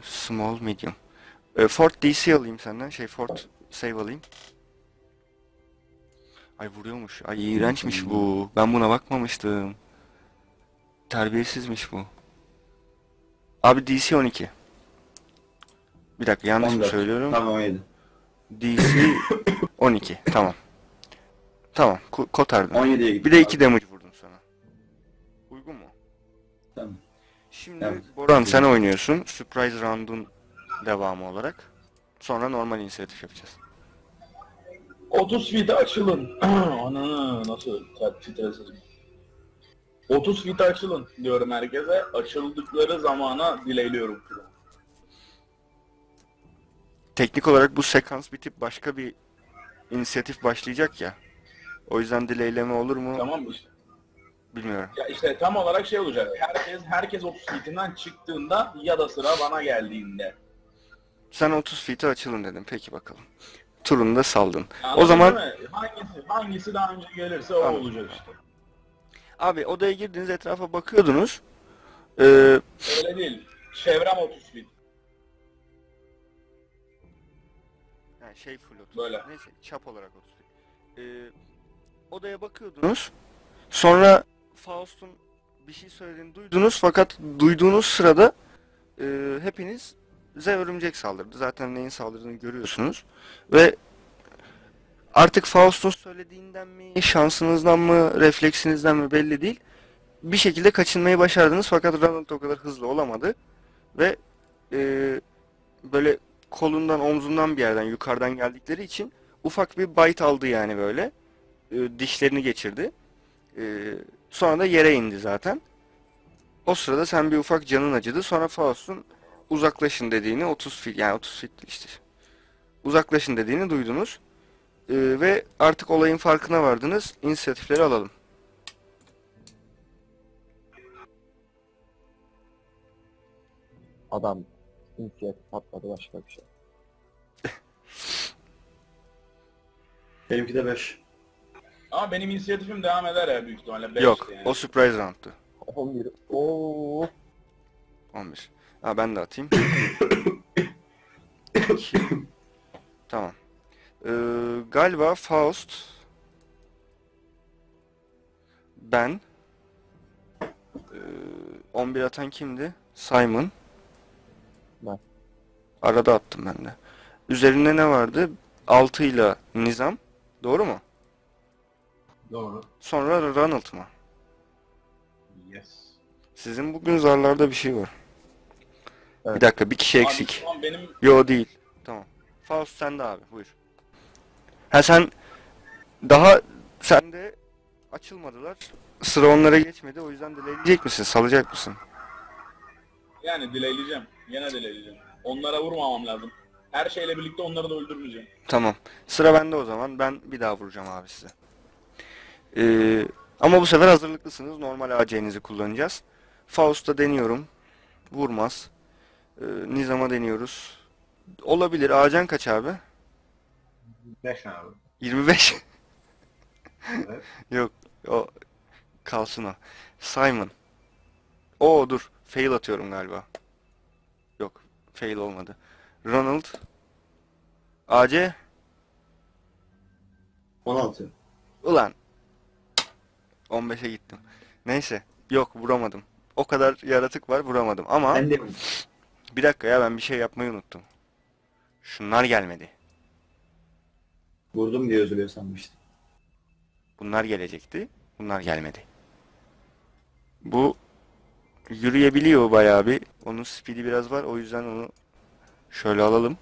small, medium. Ee, Fort D C alayım senden. Şey Fort save alayım. Ay vuruyormuş. Ay iğrençmiş bu. Ben buna bakmamıştım. Terbiyesizmiş bu. Abi D C on iki. Bir dakika yanlış on dört. Mı söylüyorum? Tamam on yedi. D C on iki. Tamam. Tamam. Kotardım. Bir de iki damage vurdum sana. Uygun mu? Tamam. Şimdi evet. Boran sen oynuyorsun. Surprise round'un devamı olarak. Sonra normal inisiyatif yapacağız. otuz feet açılın. Ananı nasıl titresin. otuz feet açılın diyorum herkese. Açıldıkları zamana dileğliyorum. Teknik olarak bu sekans bitip başka bir inisiyatif başlayacak ya. O yüzden dileyleme olur mu? Tamam işte. Bilmiyorum. Ya işte tam olarak şey olacak. Herkes herkes otuz feetinden çıktığında ya da sıra bana geldiğinde. Sen otuz feeti açılın dedim. Peki bakalım. Turunu da saldın. Anladın o zaman hangisi, hangisi daha önce gelirse tamam. O olacak işte. Abi odaya girdiniz etrafa bakıyordunuz. Ee... Öyle değil. Çevrem otuz feet. Yani şey full otuz. Böyle. Neyse çap olarak otuz feet. Ee, odaya bakıyordunuz. Sonra Faust'un bir şey söylediğini duydunuz fakat duyduğunuz sırada e, hepinize örümcek saldırdı. Zaten neyin saldırdığını görüyorsunuz. Ve artık Faust'un söylediğinden mi, şansınızdan mı, refleksinizden mi belli değil. Bir şekilde kaçınmayı başardınız fakat Ronald o kadar hızlı olamadı. Ve e, böyle kolundan, omzundan bir yerden yukarıdan geldikleri için ufak bir bite aldı yani böyle. e, dişlerini geçirdi. E, sonra da yere indi zaten. O sırada sen bir ufak canın acıdı. Sonra Faust'un uzaklaşın dediğini otuz feet, yani otuz feet işte. Uzaklaşın dediğini duydunuz. E, ve artık olayın farkına vardınız. İnisiyatifleri alalım. Adam inisiyatif patladı, başka bir şey. Benimki de beş. Ama benim inisiyatifim devam eder ya büyük ihtimalle. beş yok yani. O surprise round'tu. on bir. Ooo. on bir. Ha, ben de atayım. Tamam. Ee, galiba Faust, ben, ee, on bir atan kimdi? Simon. Ben. Arada attım ben de. Üzerinde ne vardı? altı ile Nizam. Doğru mu? Doğru. Sonra Ronald mı? Yes. Sizin bugün zarlarda bir şey var. Evet. Bir dakika, bir kişi abi, eksik. Tamam, benim... Yo değil. Tamam. Faust sende abi, buyur. Ha sen daha sende açılmadılar. Sıra onlara geçmedi. O yüzden dileyleyecek misin? Salacak mısın? Yani dileyleyeceğim. Yine dileyleyeceğim. Onlara vurmamam lazım. Her şeyle birlikte onları da öldürmeyeceğim. Tamam. Sıra bende o zaman. Ben bir daha vuracağım abi size. Ee, ama bu sefer hazırlıklısınız. Normal A C'nizi kullanacağız. Faust'a deniyorum. Vurmaz. Ee, Nizam'a deniyoruz. Olabilir. A C'nin kaç abi? yirmi beş abi. yirmi beş? Evet. Yok. O kalsın o. Simon. Oo dur. Fail atıyorum galiba. Yok. Fail olmadı. Ronald. A C. on altı. Ulan. on beşe gittim. Neyse. Yok, vuramadım. O kadar yaratık var, vuramadım ama... Ben de... Bir dakika ya, ben bir şey yapmayı unuttum. Şunlar gelmedi. Vurdum diye üzülüyor sanmıştım. Bunlar gelecekti. Bunlar gelmedi. Bu... Yürüyebiliyor bayağı bir. Onun speed'i biraz var. O yüzden onu... Şöyle alalım.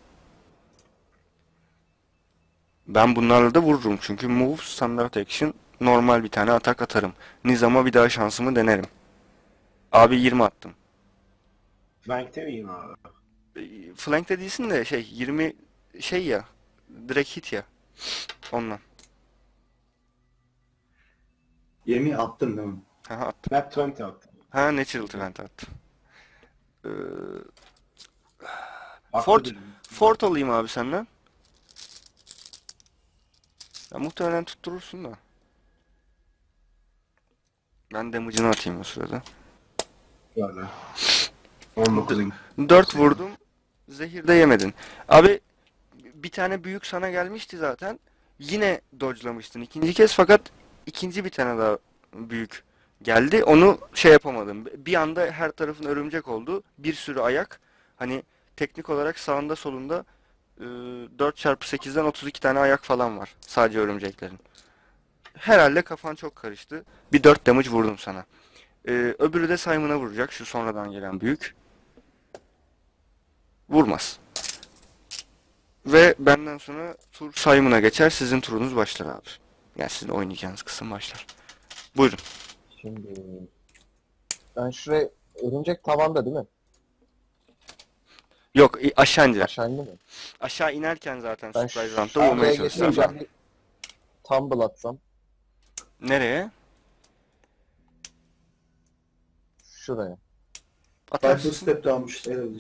Ben bunlarla da vururum çünkü move, standart action, normal bir tane atak atarım. Nizam'a bir daha şansımı denerim. Abi yirmi attım. Flank'te miyim abi? Flank'te değilsin de şey yirmi şey ya, direkt hit ya. Ondan. yirmi attın değil mi? Ha attım. Nat yirmi attım. Ha natural yirmi attım. Ee... Fort, Fort alayım abi senden. Ya muhtemelen tutturursun da. Ben damage'ını atayım o sırada. Yani. dört vurdum. Zehir de yemedin. Abi bir tane büyük sana gelmişti zaten. Yine dodge'lamıştın ikinci kez fakat ikinci bir tane daha büyük geldi. Onu şey yapamadım. Bir anda her tarafın örümcek oldu. Bir sürü ayak. Hani teknik olarak sağında solunda e, dört çarpı sekizden otuz iki tane ayak falan var. Sadece örümceklerin. Herhalde kafan çok karıştı. Bir dört damage vurdum sana. E, öbürü de Simon'a vuracak. Şu sonradan gelen büyük. Vurmaz. Ve benden sonra tur Simon'a geçer. Sizin turunuz başlar abi. Yani sizin oynayacağınız kısım başlar. Buyurun. Şimdi ben şuraya örümcek tavanda değil mi? Yok, aşağı indiler. Aşağı indi mi? Aşağı inerken zaten ben surprise round'da vurmaya çalışacağım. Ben tumble atsam. Nereye? Şuraya. Atarsın. Ben two step almıştım.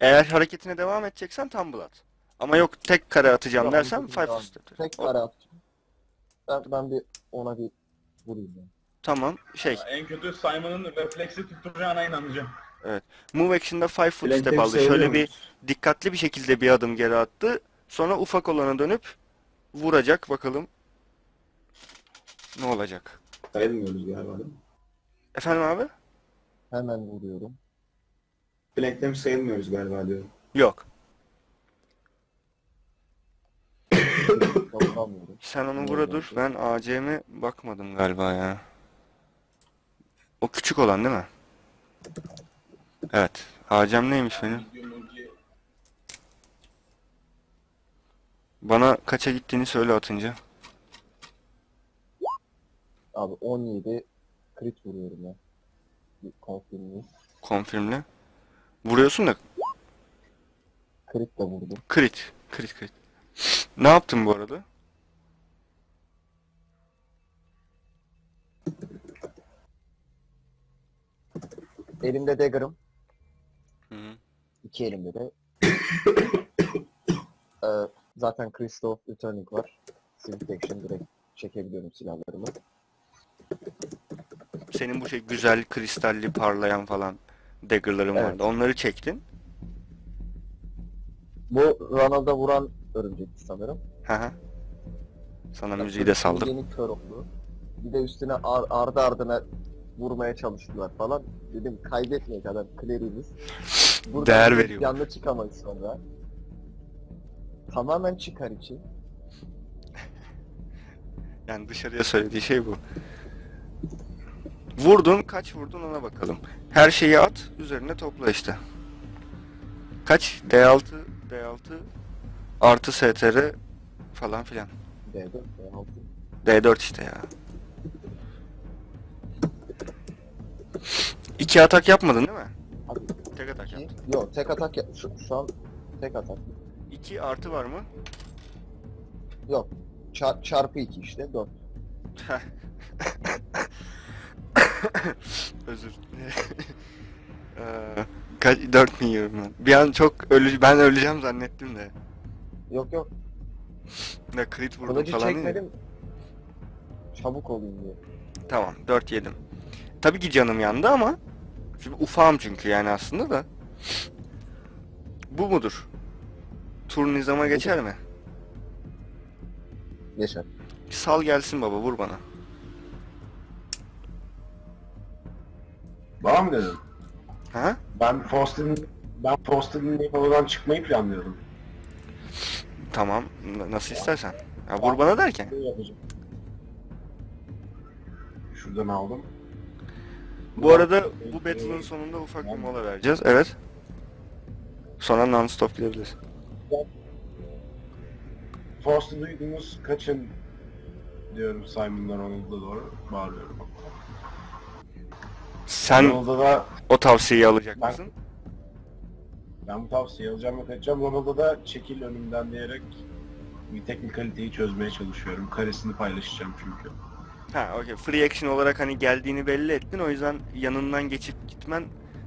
Eğer hareketine devam edeceksen tumble at. Ama yok tek kare atacağım tamam, dersen five step. Tek kare atacağım. Ben, ben bir ona bir vurayım. Yani. Tamam şey. Aa, en kötü Simon'ın refleksi tutturacağına inanacağım. Evet. Move action'da five foot step aldı. Şöyle bir dikkatli bir şekilde bir adım geri attı. Sonra ufak olana dönüp vuracak. Bakalım ne olacak? Sayılmıyoruz galiba. Efendim abi? Hemen vuruyorum. Flank'te mi sayılmıyoruz galiba diyorum. Yok. Sen onu vura dur. Ben A C'me bakmadım galiba ya. O küçük olan değil mi? Evet. Hacem neymiş benim? Bana kaça gittiğini söyle atınca. Abi on yedi crit vuruyorum ya. Konfirmli. Konfirmli. Vuruyorsun da. Crit de vurdum. Crit. Crit crit. Ne yaptın bu arada? Elimde dagger'ım. İki elimde de. ee, zaten Crystal Returning var. Swift Action direkt çekebiliyorum silahlarımı. Senin bu şey güzel kristalli parlayan falan dagger'ların evet. vardı. Onları çektin. Bu Ronald'a vuran örümcekti sanırım. Hı hı. Sana yani müziği de saldım. Yeni kör oldu. Bir de üstüne ar ardı ardına vurmaya çalıştılar falan. Dedim kaybetmeye kadar cleriğimiz. Değer veriyor. Yanına çıkamayız sonra. Tamamen çıkar için. Yani dışarıya söylediği şey bu. Vurdun, kaç vurdun ona bakalım. Her şeyi at, üzerine topla işte. Kaç? D altı, D altı artı S T R falan filan. D dört, D altı. D dört işte ya. İki atak yapmadın değil mi? Abi, tek atak iki, yaptın. Yok, tek atak yap. Şu, şu an tek atak. iki artı var mı? Yok. Çar çarpı iki işte, dört. Özür ee, kaç dört mi yiyorum ben? Bir an çok ölü ben öleceğim zannettim de. Yok yok. Ne crit vurdum kılıcı falan çekmedim. Değil. Çabuk olayım diye. Tamam, dört yedim. Tabii ki canım yandı ama şimdi ufağım çünkü yani aslında da. Bu mudur? Turun nizama geçer mi? Geçer. Sal gelsin baba, vur bana. Bana mı dedin? Ha? Ben Foster'in ben Foster'in oradan çıkmayı planlıyorum. Tamam, nasıl istersen. Ya vur bana derken. Şuradan aldım. Bu arada bu battle'ın sonunda ufak bir mola vereceğiz. Evet. Sonra non-stop gidebiliriz. Force'u duydunuz, kaçın diyorum Simon'dan Ronald'a doğru bağırıyorum. Sen da, o tavsiyeyi alacak ben, mısın? Ben bu tavsiyeyi alacağım ve kaçacağım. Ronald'a da çekil önümden diyerek bir teknikaliteyi çözmeye çalışıyorum. Karesini paylaşacağım çünkü. Ha, okey. Free action olarak hani geldiğini belli ettin, o yüzden yanından geçip gitmen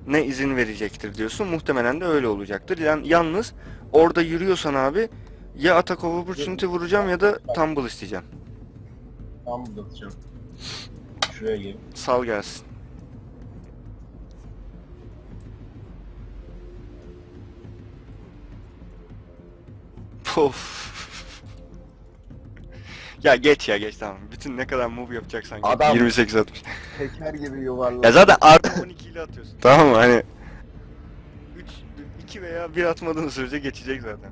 ne izin verecektir diyorsun. Muhtemelen de öyle olacaktır. Yani yalnız orada yürüyorsan abi ya atak of opportunity vuracağım ya da tumble isteyeceğim. Tumble atacağım. Şuraya gel. Sal gelsin. Pof. Ya geç ya geç tamam. Bütün ne kadar move yapacaksan adam yirmi sekiz atmış. Teker gibi yuvarlanıyor. Ya zaten artı on iki ile atıyorsun. Tamam mı hani? üç, iki veya bir atmadığın sürece geçecek zaten.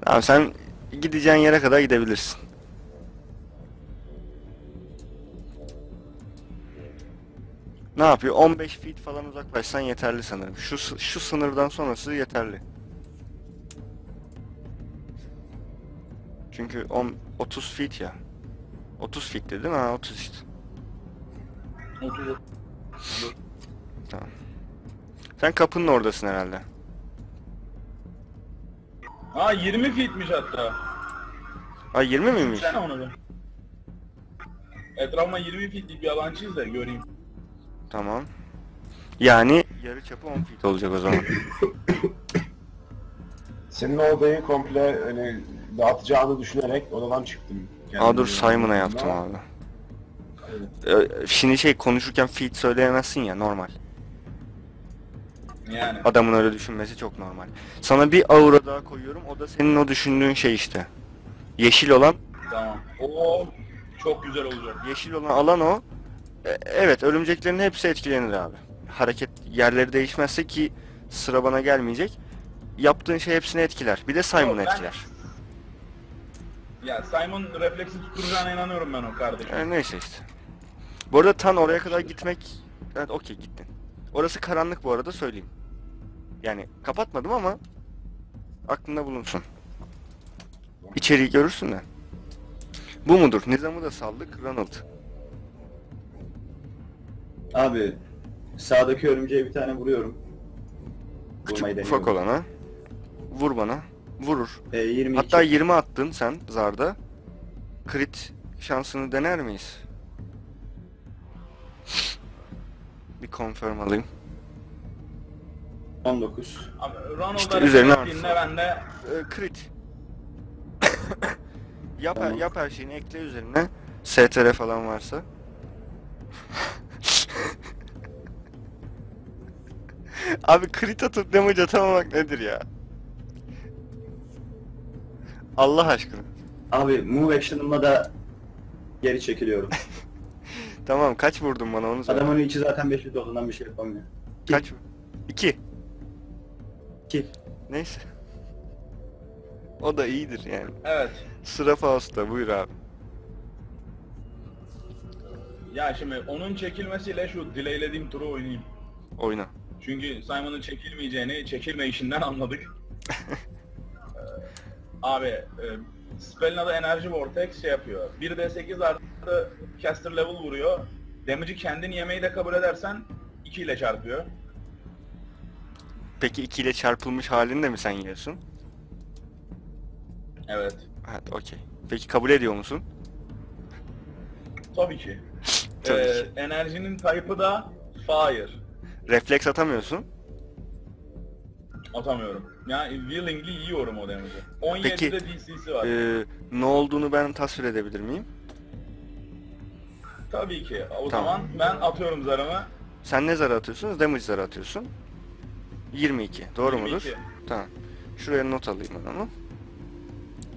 Tamam, sen gideceğin yere kadar gidebilirsin. Ne yapıyor? on beş feet falan uzaklaşsan yeterli sanırım. Şu şu sınırdan sonrası yeterli. Çünkü on, otuz feet ya. otuz feet değil mi? Ha, otuz işte. Tamam. Sen kapının oradasın herhalde. Ha, yirmi feetmiş hatta. Ha, yirmi miymiş? Sen onu da. Etrafına yirmi feetlik bir alancıyız da göreyim. Tamam. Yani yarı çapı on feet olacak o zaman. Senin odayı komple hani dağıtacağını düşünerek odadan çıktım. Aa dur, Simon'a yaptım abi. Evet. Ee, şimdi şey konuşurken feet söyleyemezsin ya, normal. Yani. Adamın öyle düşünmesi çok normal. Sana bir aura daha koyuyorum, o da senin o düşündüğün şey işte. Yeşil olan. Tamam. Oo, çok güzel olacak. Yeşil olan alan o. Ee, evet, örümceklerin hepsi etkilenir abi. Hareket yerleri değişmezse ki sıra bana gelmeyecek. Yaptığın şey hepsini etkiler. Bir de Simon ben... etkiler. Ya Simon refleksi tutturacağına inanıyorum ben o kardeşim. Yani neyse işte. Bu arada tan oraya kadar gitmek... Evet okey, gittin. Orası karanlık bu arada, söyleyeyim. Yani kapatmadım ama aklında bulunsun. İçeriği görürsün de. Bu mudur? Nizam'ı da saldık. Ronald. Abi sağdaki örümceğe bir tane vuruyorum. Küçük ufak olana. Vur bana. Vurur. E, yirmi iki. Hatta yirmi attın sen zarda. Crit şansını dener miyiz? Bir confirm alayım. on dokuz. Abi, işte üzerine artık. De... E, crit. Yap, tamam. Yap her şeyini, ekle üzerine. S T R falan varsa. Abi crit atıp damage atamamak nedir ya? Allah aşkına. Abi move action'ımla da geri çekiliyorum. Tamam, kaç vurdun bana onu söyle. Adamın içi zaten beş yüz olduğundan bir şey yapamıyor. İki. Kaç? İki. İki. Neyse. O da iyidir yani. Evet. Sıra Faust'ta, buyur abi. Ya şimdi onun çekilmesiyle şu dileylediğim turu oynayayım. Oyna. Çünkü Simon'ın çekilmeyeceğini çekilme işinden anladık. ee, abi, e, spell'in adı Enerji Vortex şey yapıyor. bir D sekiz artı caster level vuruyor. Damage'i kendin yemeyi de kabul edersen iki ile çarpıyor. Peki iki ile çarpılmış halinde mi sen yiyorsun? Evet. Evet, okey. Peki kabul ediyor musun? Tabii ki. Tabii ee, ki. Enerjinin type'ı da fire. Refleks atamıyorsun. Atamıyorum. Yani willingly yiyorum o damage'i. on yedide D C'si var. E, ne olduğunu ben tasvir edebilir miyim? Tabii ki. O tamam. Zaman ben atıyorum zarımı. Sen ne zarı atıyorsun? Damage zarı atıyorsun. yirmi iki. Doğru yirmi iki. Mudur? Tamam. Şuraya not alayım ben onu.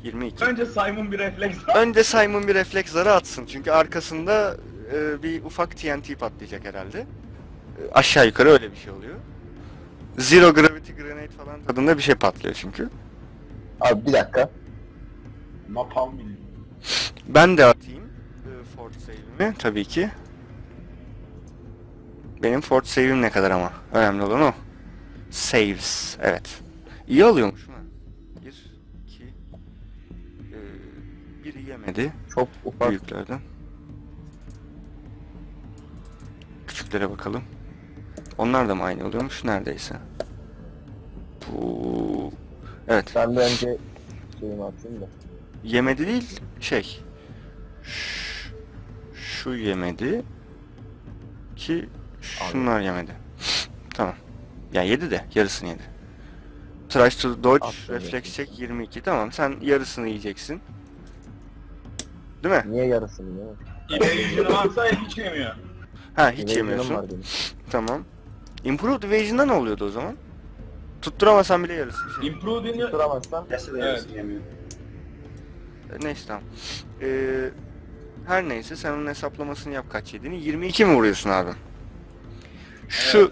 yirmi iki. Önce Simon bir refleks Önce Simon bir refleks zarı atsın. Çünkü arkasında e, bir ufak T N T patlayacak herhalde. Aşağı yukarı öyle bir şey oluyor. Zero Gravity Grenade falan tadında bir şey patlıyor çünkü. Abi bir dakika. Napalm bileyim. Ben de atayım. E, Fort save'imi tabii ki. Benim Fort save'im ne kadar ama. Önemli olan o. Saves. Evet. İyi alıyormuş mu? Bir, iki... E, biri yemedi. Çok ufak. Büyüklerden. Küçüklere bakalım. Onlar da mı aynı oluyormuş? Neredeyse. Bu... Evet. Ben de önce şeyimi atayım da. Yemedi değil, şey. Şu, şu yemedi. Ki şunlar abi yemedi. Tamam. Ya yedi de, yarısını yedi. Trash to dodge, refleks çek yirmi iki. Tamam, sen yarısını yiyeceksin. Değil mi? Niye yarısını yiyemiyor? İbeğin varsa hiç yemiyor. Ha, hiç evasion'ım yemiyorsun. Tamam. Improved Evasion'da ne oluyordu o zaman? Tutturamasan bile yarısı. Şey. Improved tutturamazsan yarısı evet yemiyor. Neyse tamam. Ee, her neyse sen onun hesaplamasını yap kaç yediğini. yirmi iki mi vuruyorsun abi? Şu evet.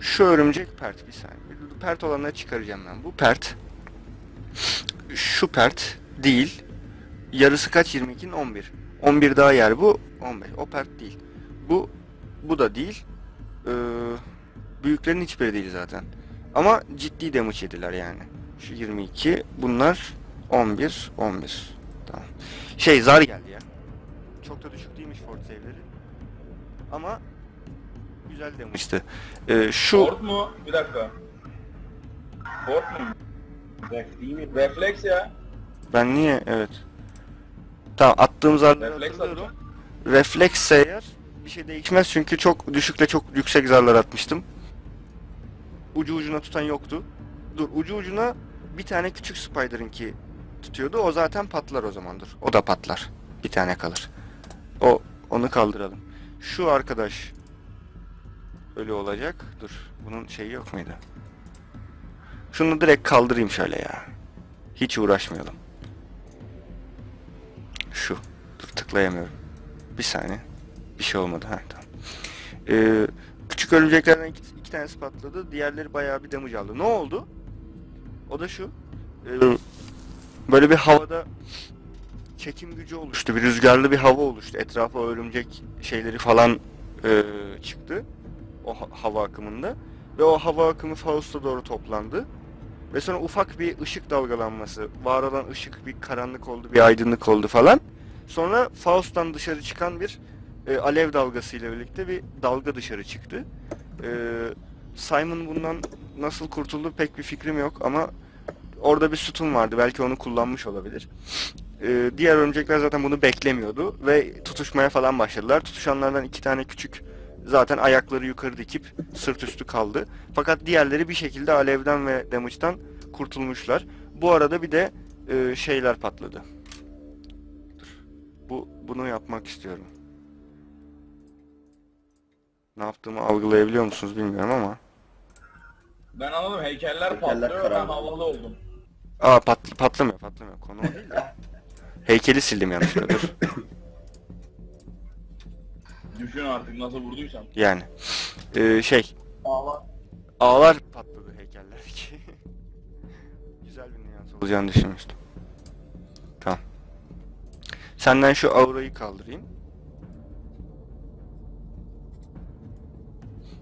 Şu örümcek pert bir saniye. Pert olanları çıkaracağım ben. Bu pert. Şu pert değil. Yarısı kaç? yirmi ikinin on bir. on bir daha yer bu. on beş. O pert değil. Bu, bu da değil. Ee, büyüklerin hiçbiri değil zaten. Ama ciddi damage yediler yani. Şu yirmi iki, bunlar on bir, on bir. Tamam. Şey, zar geldi ya. Çok da düşük değilmiş fort save'leri. Ama güzel damage'ti. Ee, şu... Fort mu? Bir dakika. Fort mu? Refleks değil mi? Refleks ya. Ben niye? Evet. Tamam, attığım zarları hatırlıyorum. Refleks eğer bir şey değişmez çünkü çok düşükle çok yüksek zarlar atmıştım. Ucu ucuna tutan yoktu. Dur, ucu ucuna bir tane küçük Spider'ınki tutuyordu. O zaten patlar o zamandır. O da patlar. Bir tane kalır. O, onu kaldıralım. Şu arkadaş öyle olacak. Dur, bunun şeyi yok muydu? Şunu direkt kaldırayım şöyle ya. Hiç uğraşmayalım. Şu. Dur, tıklayamıyorum. Bir saniye. Bir şey olmadı. Ha, tamam. Ee, küçük örümceklerden iki, iki tanesi patladı. Diğerleri bayağı bir damage aldı. Ne oldu? O da şu. Ee, böyle bir havada çekim gücü oluştu. Bir rüzgarlı bir hava oluştu. Etrafa örümcek şeyleri falan e, çıktı. O ha hava akımında. Ve o hava akımı Faust'a doğru toplandı. Ve sonra ufak bir ışık dalgalanması. Var olan ışık bir karanlık oldu, bir aydınlık oldu falan. Sonra Faust'tan dışarı çıkan bir e, alev dalgasıyla birlikte bir dalga dışarı çıktı. E, Simon bundan nasıl kurtuldu pek bir fikrim yok ama orada bir sütun vardı. Belki onu kullanmış olabilir. E, diğer örümcekler zaten bunu beklemiyordu ve tutuşmaya falan başladılar. Tutuşanlardan iki tane küçük zaten ayakları yukarı dikip sırt üstü kaldı. Fakat diğerleri bir şekilde alevden ve damage'dan kurtulmuşlar. Bu arada bir de e, şeyler patladı. Bu bunu yapmak istiyorum. Ne yaptığımı algılayabiliyor musunuz bilmiyorum ama. Ben anladım, heykeller, heykeller patlıyor, kararlı. Ben havalı oldum. Aa patl patlamıyor, patlamıyor. Konu o değil de. Heykeli sildim yanlışlıkla, dur. Düşün artık nasıl vurduysam. Yani. Ee, şey. Ağlar. Ağlar patladı heykellerdeki. Güzel bir nüans olacağını düşünmüştüm. Tamam. Senden şu aurayı kaldırayım.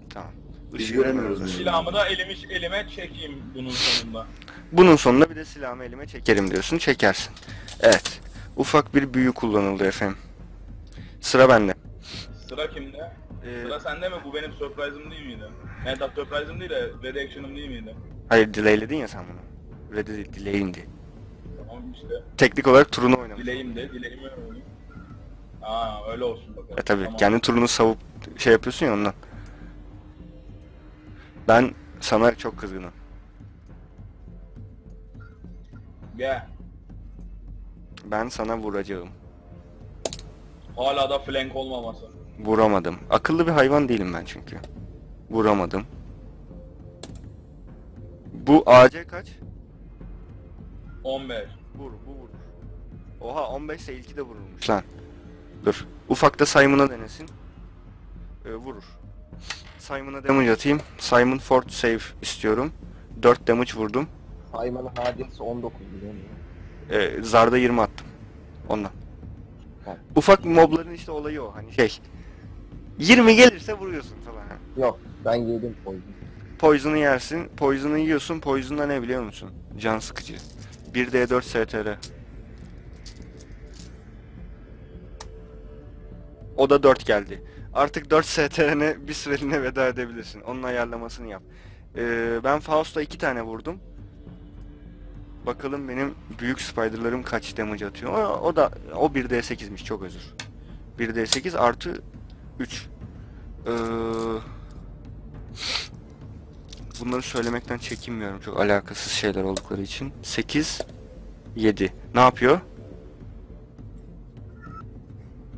Tamam. Işık göremiyoruz. Silahımı da elimi, elime çekeyim bunun sonunda. Bunun sonunda bir de silahımı elime çekerim diyorsun. Çekersin. Evet. Ufak bir büyü kullanıldı efendim. Sıra bende. Sıra kimde? Ee, Sıra sende mi? Bu benim surprise'ım değil miydi? Evet, surprise'ım değil de red action'ım değil miydi? Hayır, delay'ledin ya sen bunu. Red değil, delay'indi. Tamam işte. Teknik olarak turunu oynamışsın. Delay'im de, delay'imi oynamışsın. Aa, öyle olsun bakalım. E tabii, tamam. Kendi turunu savup şey yapıyorsun ya ondan. Ben sana çok kızgınım. Gel. Ben sana vuracağım. Hala da flank olmaması. Vuramadım. Akıllı bir hayvan değilim ben çünkü. Vuramadım. Bu A C kaç? on beş. Vur, bu vur. Oha, on beş ise ilki de vurulmuş lan. Dur. Ufak da Simon'a denesin. Ee, vurur. Simon'a damage atayım. Simon Ford save istiyorum. dört damage vurdum. Simon'ın hadisi on dokuz biliyor musun? Ee, Zarda yirmi attım. Ondan. Ha. Ufak mobların işte olayı o, hani şey yirmi gelirse vuruyorsun falan. Yok, ben yedim poison. Poison'u yersin, poison'u yiyorsun, poison'da ne biliyor musun? Can sıkıcı. bir D dört S T R. O da dört geldi. Artık dört S T R'ne bir süreliğine veda edebilirsin. Onun ayarlamasını yap. Ee, ben Faust'a iki tane vurdum. Bakalım benim büyük spiderlarım kaç damage atıyor. O, o da o bir D sekiz'miş, çok özür. bir D sekiz artı üç. Ee, bunları söylemekten çekinmiyorum. Çok alakasız şeyler oldukları için. sekiz yedi. Ne yapıyor?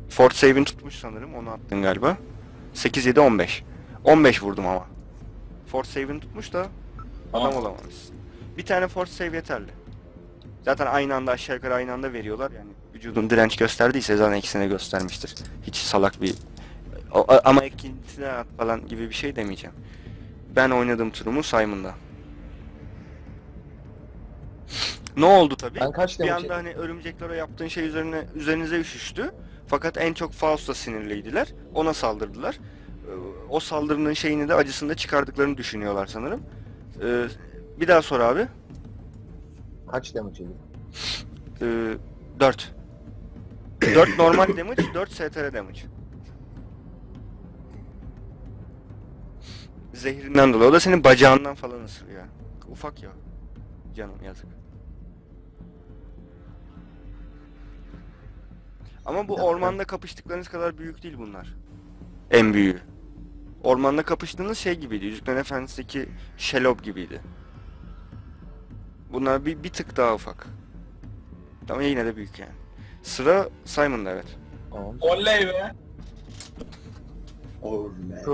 Fort save'in tutmuş sanırım. Onu attın galiba. sekiz yedi on beş. on beş vurdum ama. Fort save'in tutmuş da adam olamamışsın. Bir tane force save yeterli. Zaten aynı anda aşağı yukarı aynı anda veriyorlar. Yani vücudun direnç gösterdiyse zaten ikisine göstermiştir. Hiç salak bir o, ama ikincisine at falan gibi bir şey demeyeceğim. Ben oynadım turumu Simon'da. Ne oldu tabii? Bir anda hani örümcekler o yaptığın şey üzerine üzerinize üşüştü. Fakat en çok Faust'a sinirliydiler. Ona saldırdılar. O saldırının şeyini de acısını da çıkardıklarını düşünüyorlar sanırım. Ee, Bir daha sor abi. Kaç damage yedin? Ee, dört. dört normal damage, dört S T R damage. Zehrinden dolayı. O da senin bacağından falan ısırıyor. Ufak ya. Canım yazık. Ama bu ormanda kapıştıklarınız kadar büyük değil bunlar. En büyüğü. Ormanda kapıştığınız şey gibiydi. Yüzüklerin Efendisi'ndeki Shelob gibiydi. Bunlar bir, bir tık daha ufak. Ama yine de büyük yani. Sıra Simon'da, evet. Oley be!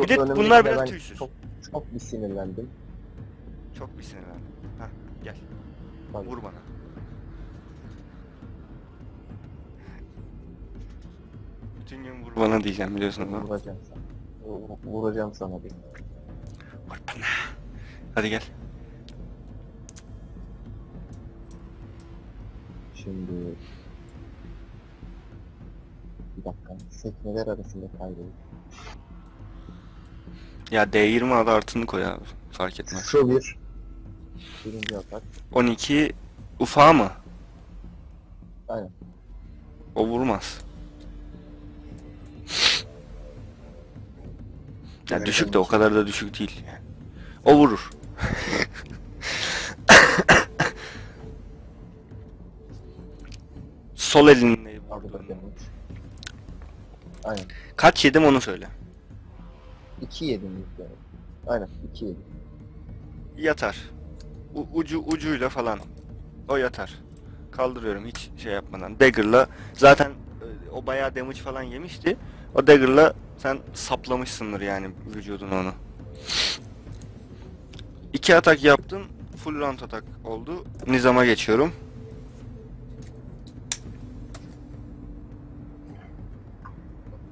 Bir de bunlar biraz tüysüz. Çok, çok bir sinirlendim. Çok bir sinirlendim. Hah, gel. Hadi. Vur bana. Bütün gün vur bana diyeceğim biliyorsunuz. Vuracağım sana. Vuracağım sana diyeyim. Vur bana. Hadi gel. Şimdi bir dakika, sekmeler arasında kayboluyor. Ya D yirmi adı artını koy abi, fark etmez. Şu bir. Birinci atak. on iki ufağı mı? Aynen. O vurmaz. Yani düşük de o kadar da düşük değil. Yani. O vurur. Sol elinin neyi vurdu? Aynen. Kaç yedim onu söyle. İki yedim. Aynen iki yedim. Yatar. U ucu ucuyla falan. O yatar. Kaldırıyorum hiç şey yapmadan. Dagger'la zaten o bayağı damage falan yemişti. O dagger'la sen saplamışsındır yani vücudunu onu. İki atak yaptım. Full round atak oldu. Nizam'a geçiyorum.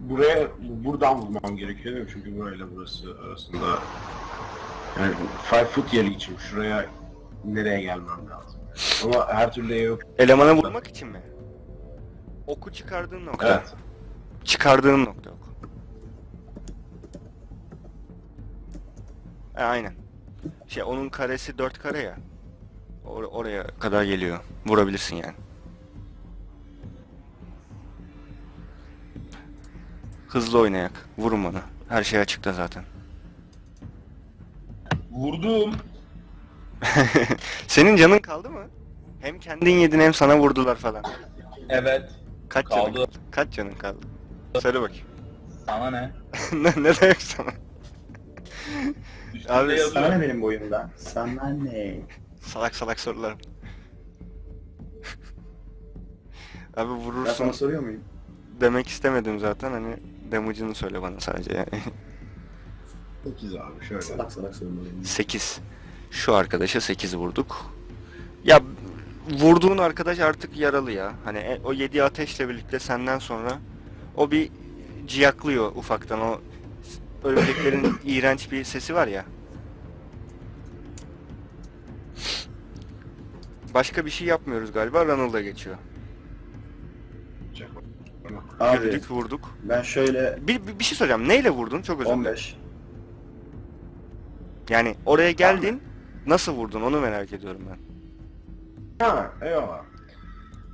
Buraya buradan vurmam gerekiyor değil mi? Çünkü burayla burası arasında yani five foot yeri için şuraya nereye gelmem lazım. Ama her türlü yok. Elemana vurmak için mi? Oku çıkardığın nokta. Evet. Çıkardığın nokta oku. E, aynen. Şey onun karesi dört kare ya. Or oraya kadar geliyor. Vurabilirsin yani. Hızlı oynayak. Vurun bana. Her şey açıkta zaten. Vurdum. Senin canın kaldı mı? Hem kendin yedin hem sana vurdular falan. Evet. Kaç kaldı. Canın kaldı? Kaç canın kaldı? Söyle bakayım. Sana ne? Ne demek sana? Abi sana ne benim boyumda? Sana ne? Salak salak sorularım. Abi vurursun. Ben sana soruyor muyum? Demek istemedim zaten hani damage'ını söyle bana sadece yani. sekiz abi şöyle. Salak salak sorularım. sekiz. Şu arkadaşa sekiz vurduk. Ya vurduğun arkadaş artık yaralı ya. Hani o yedi ateşle birlikte senden sonra o bir ciyaklıyor ufaktan, o örümceklerin iğrenç bir sesi var ya. Başka bir şey yapmıyoruz galiba. Ronald'a geçiyor. Abi, Gördük, vurduk. Ben şöyle bir, bir, bir şey soracağım. Neyle vurdun? Çok özür dilerim. on beş. Yani oraya geldin. Nasıl vurdun onu merak ediyorum ben. Ha eyvallah.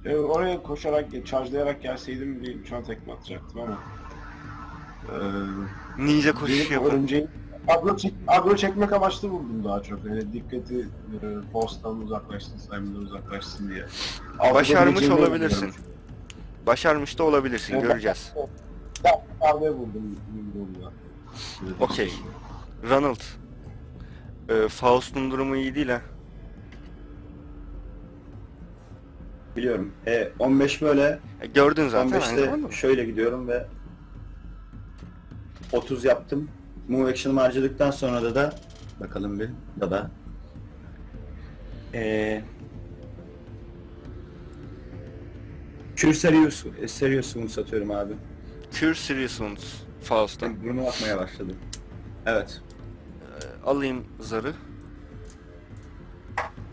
Ee, oraya koşarak, charge'layarak gelseydim bir uçan tekme atacaktım ama. Ee, Ninja koşuşu yapalım. Agro, çek, agro çekmek amaçlı vurdum daha çok. Yani dikkati e, posttan uzaklaşsın, sayımdan uzaklaşsın diye. Altıda başarmış olabilirsin. Başarmış da olabilirsin, evet, göreceğiz. Ben kahveye vurdum. Okey. Ronald. Ee, Faust'un durumu iyi değil ha. Biliyorum. E, on beş böyle. E, gördün zaten. on beşte şöyle gidiyorum ve otuz yaptım. Move action'ımı harcadıktan sonra da da bakalım bir da da e, Cure Serious Serious Wounds atıyorum abi. Cure Serious Wounds Faust'a. Yani burnu atmaya başladım. Evet. Alayım zarı.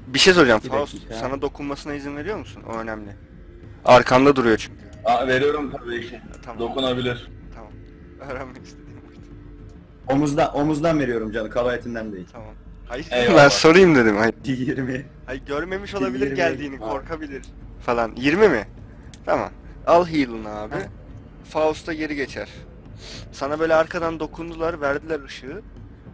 Bir şey soracağım. Bir Faust dakika. Sana dokunmasına izin veriyor musun? O önemli. Arkanda duruyor çünkü. Aa, veriyorum tabii ki. Tamam. Dokunabilir. Tamam. Öğrenmek istediğim buydu. Omuzdan, omuzdan veriyorum canım. Kaba etinden değil. Tamam. Hayır. Eyvallah. Ben sorayım dedim. Hayır. yirmi. Hayır, görmemiş olabilir yirmi. Geldiğini. Aa. Korkabilir. Falan. yirmi mi? Tamam. Al heal'ını abi. Faust'a geri geçer. Sana böyle arkadan dokundular. Verdiler ışığı.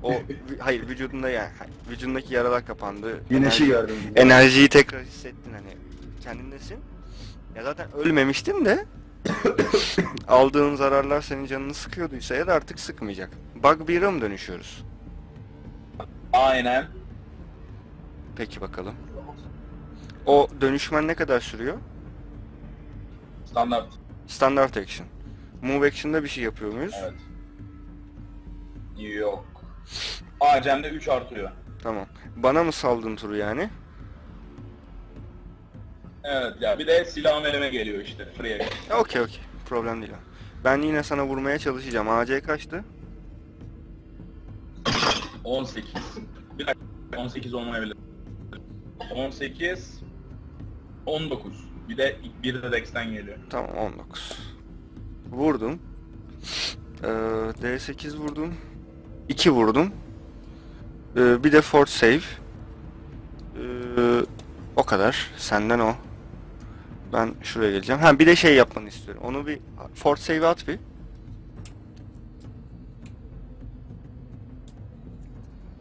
O hayır vücudunda yani vücudundaki yaralar kapandı. Güneşi gördüm. Enerjiyi tekrar hissettin hani kendindesin. Ya zaten ölmemiştin de aldığın zararlar senin canını sıkıyorduysa ya da artık sıkmayacak. Bug bire mi dönüşüyoruz? Aynen. Peki bakalım. O dönüşmen ne kadar sürüyor? Standart. Standart action. Move action'da bir şey yapıyor muyuz? Evet. Yok. Acem'de üç artıyor. Tamam. Bana mı saldın turu yani? Evet ya bir de silah verime geliyor işte. Free. Okey okey. Problem değil. Ben yine sana vurmaya çalışacağım. A C kaçtı? on sekiz. Bir dakika. on sekiz olmayabilir. on sekiz. on dokuz. Bir de bir de Dex'ten geliyor. Tamam on dokuz. Vurdum. Ee, D sekiz vurdum. iki vurdum. Ee, bir de force save. Ee, o kadar. Senden o. Ben şuraya geleceğim. Ha bir de şey yapmanı istiyorum. Onu bir force save at bir.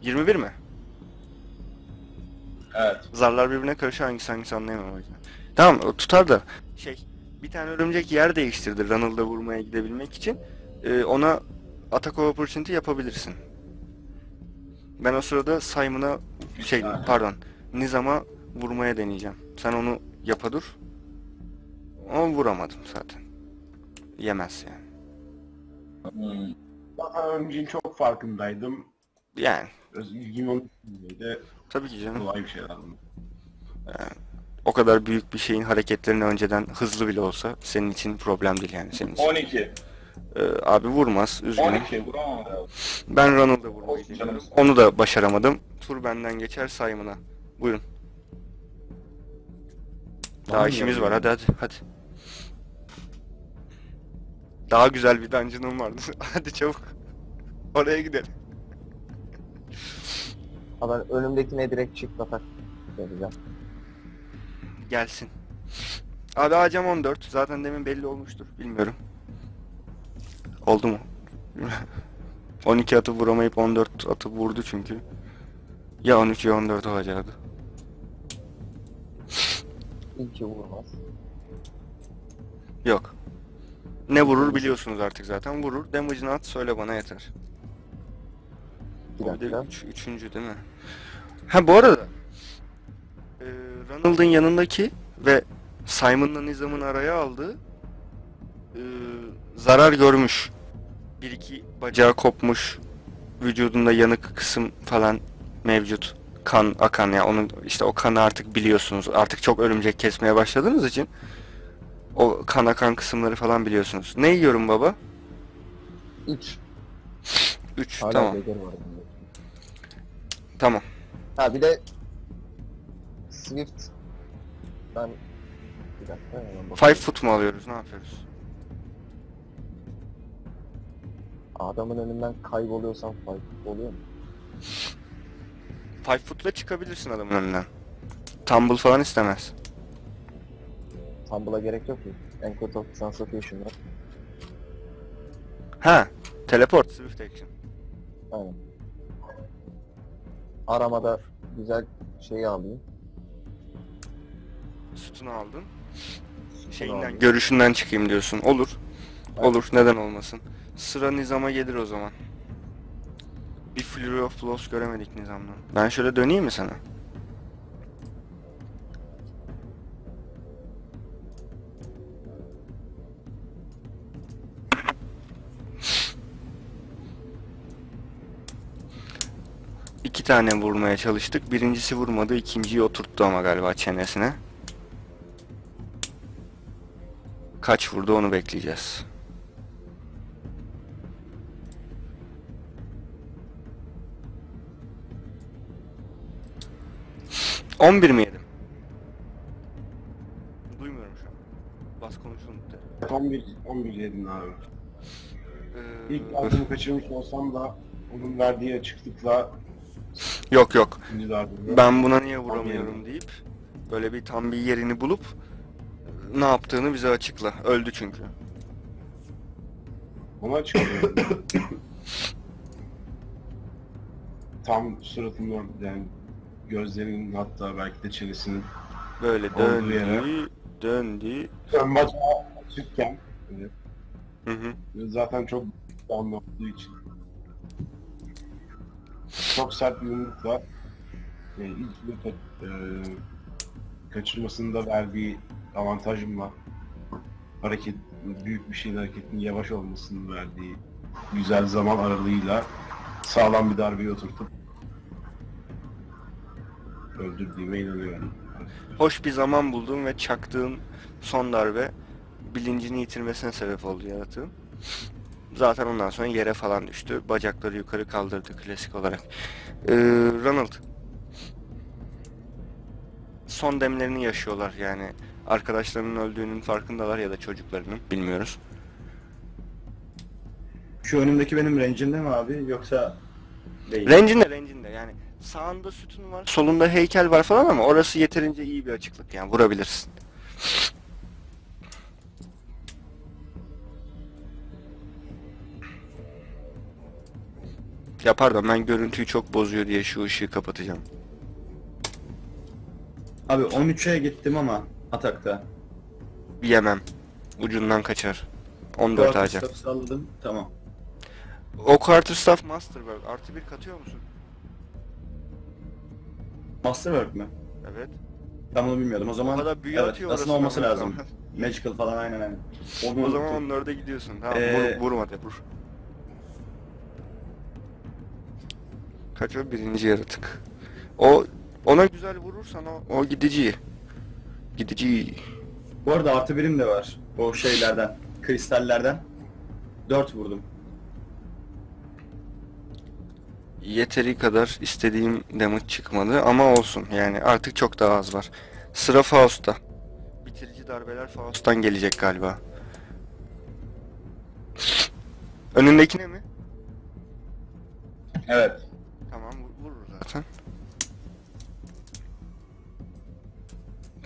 yirmi bir mi? Evet. Zarlar birbirine karışıyor, hangisi hangisi anlayamam o yüzden. Tamam, o tutar da şey, bir tane örümcek yer değiştirdi Runnel'da vurmaya gidebilmek için. Ee, ona attack of opportunity yapabilirsin. Ben o sırada Simon'a şey pardon Nizam'a vurmaya deneyeceğim. Sen onu yapa dur. Onu vuramadım zaten. Yemez yani. Hmm. Ben örümceğin çok farkındaydım. Yani. Öz ilgim onun içindeydi. Tabii ki canım. Kolay bir şeyler bunlar. Yani, o kadar büyük bir şeyin hareketlerini önceden hızlı bile olsa senin için problem değil yani senin için. on iki. Ee, abi vurmaz, üzgünüm. on iki vuramadım. Ben Ronald'ı vurmayı deniyorum. Onu da başaramadım. Tur benden geçer Simon'a. Buyurun. Daha Anladım işimiz ya. var, hadi hadi hadi. Daha güzel bir dungeon'um vardı. Hadi çabuk. Oraya gidelim. Ama önümdekine direkt çift atak vereceğim. Gelsin. Abi ağacım on dört. Zaten demin belli olmuştur. Bilmiyorum. Oldu mu? on iki atı vuramayıp on dört atı vurdu çünkü. Ya on üç ya on dört olacaktı. İlki vurmaz. Yok. Ne vurur biliyorsunuz artık zaten. Vurur. Damage'ını at, söyle bana yeter. Bir de üç, üçüncü değil mi? Ha bu arada e, Ronald'ın yanındaki ve Simon'la Nizam'ın araya aldığı e, zarar görmüş. Bir iki bacağı kopmuş. Vücudunda yanık kısım falan mevcut. Kan akan ya yani onun işte o kanı artık biliyorsunuz. Artık çok örümcek kesmeye başladığınız için o kan akan kısımları falan biliyorsunuz. Ne yiyorum baba? üç. üç tamam. Tamam. Ha bir de Swift ben bir dakika. Five foot mu alıyoruz? Ne yapıyoruz? Adamın önünden kayboluyorsan five foot oluyor mu? Five foot'la çıkabilirsin adamın önünden. Tumble falan istemez. Tumble'a gerek yok mu? En kötü transportation var. Ha, teleport Swift action. Aynen. Aramada güzel şeyi alayım. Sütunu aldın. Sütunu Şeyinden, aldım. Görüşünden çıkayım diyorsun. Olur. Evet. Olur. Neden olmasın. Sıra Nizam'a gelir o zaman. Bir Flurry of Blows göremedik Nizam'dan. Ben şöyle döneyim mi sana? İki tane vurmaya çalıştık. Birincisi vurmadı, ikinciyi oturttu ama galiba çenesine. Kaç vurdu onu bekleyeceğiz. on bir mi yedim? Duymuyorum şu an. Bas konuşsun. on bir, on bir yedin abi. Ee... İlk adımı kaçırmış olsam da onun verdiği açıklıkla yok yok. Ben buna niye vuramıyorum deyip böyle bir tam bir yerini bulup ne yaptığını bize açıkla. Öldü çünkü. Ona açıklıyorum. Tam suratından yani gözlerinin hatta belki de çenesinin böyle döndü yere. Döndü. Ön bacağı açıkken böyle. Hı hı. Zaten çok anlattığı için. Çok sert bir yumrukla yani ilk bir e, kaçırmasında verdiği avantajımla hareket, büyük bir şeyin hareketinin yavaş olmasının verdiği güzel zaman aralığıyla sağlam bir darbeyi oturtup öldürdüğüme inanıyorum. Hoş bir zaman buldum ve çaktığım son darbe bilincini yitirmesine sebep oldu yaratığım. Zaten ondan sonra yere falan düştü. Bacakları yukarı kaldırdı klasik olarak. Ee, Ronald. Son demlerini yaşıyorlar yani. Arkadaşlarının öldüğünün farkındalar ya da çocuklarının. Bilmiyoruz. Şu önümdeki benim range'imde mi abi yoksa değil? Range'inde range'inde yani. Sağında sütun var, solunda heykel var falan ama orası yeterince iyi bir açıklık yani vurabilirsin. Ya pardon, ben görüntüyü çok bozuyor diye şu ışığı kapatacağım. Abi on üçe gittim ama atakta. Yemem. Ucundan kaçar. on dört ağaca. Salladım. Tamam. Oak Arthur Staff Masterwork. Artı bir katıyor musun? Masterwork mı? Evet. Tam onu bilmiyordum. O zaman o evet, aslında olması lazım. Magical falan aynen aynen. Onu o zaman onlarda gidiyorsun. Tamam ee... vur, vurma de vur. Kaç o? Birinci yaratık. O ona güzel vurursan o, o gidici. Gidici. Bu arada artı birim de var. O şeylerden. Kristallerden. dört vurdum. Yeteri kadar istediğim damage çıkmadı ama olsun yani, artık çok daha az var. Sıra Faust'ta. Bitirici darbeler Faust'tan gelecek galiba. Önündekine mi? Evet. Tamam vurur zaten.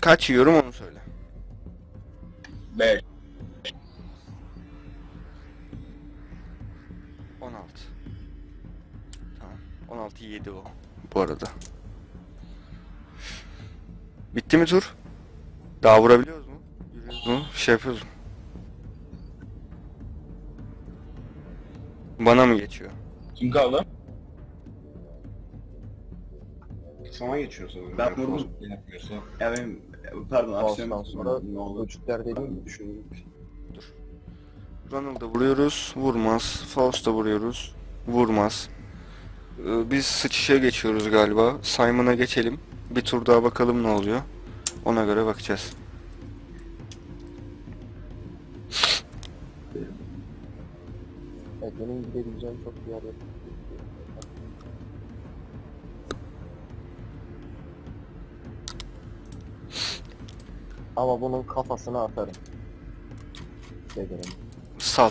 Kaç yiyorum onu söyle. beş. on altı. on altı yedi o bu arada. Bitti mi tur? Daha vurabiliyoruz mu? Yürüyoruz mu? Şey yapıyoruz mu? Bana mı geçiyor? Kim kaldı? Sana geçiyor sanırım. Ben vurdum. Ya benim... Pardon aksiyon altında ne oldu? Küçükler değil mi? Düşündüm. Dur. Ronald'a vuruyoruz. Vurmaz. Faust'a vuruyoruz. Vurmaz. Biz sıçışa geçiyoruz galiba. Simon'a geçelim. Bir tur daha bakalım ne oluyor. Ona göre bakacağız. Evet, benim gidebileceğim çok bir yer yok. Ama bunun kafasına atarım. Dedim. Sal.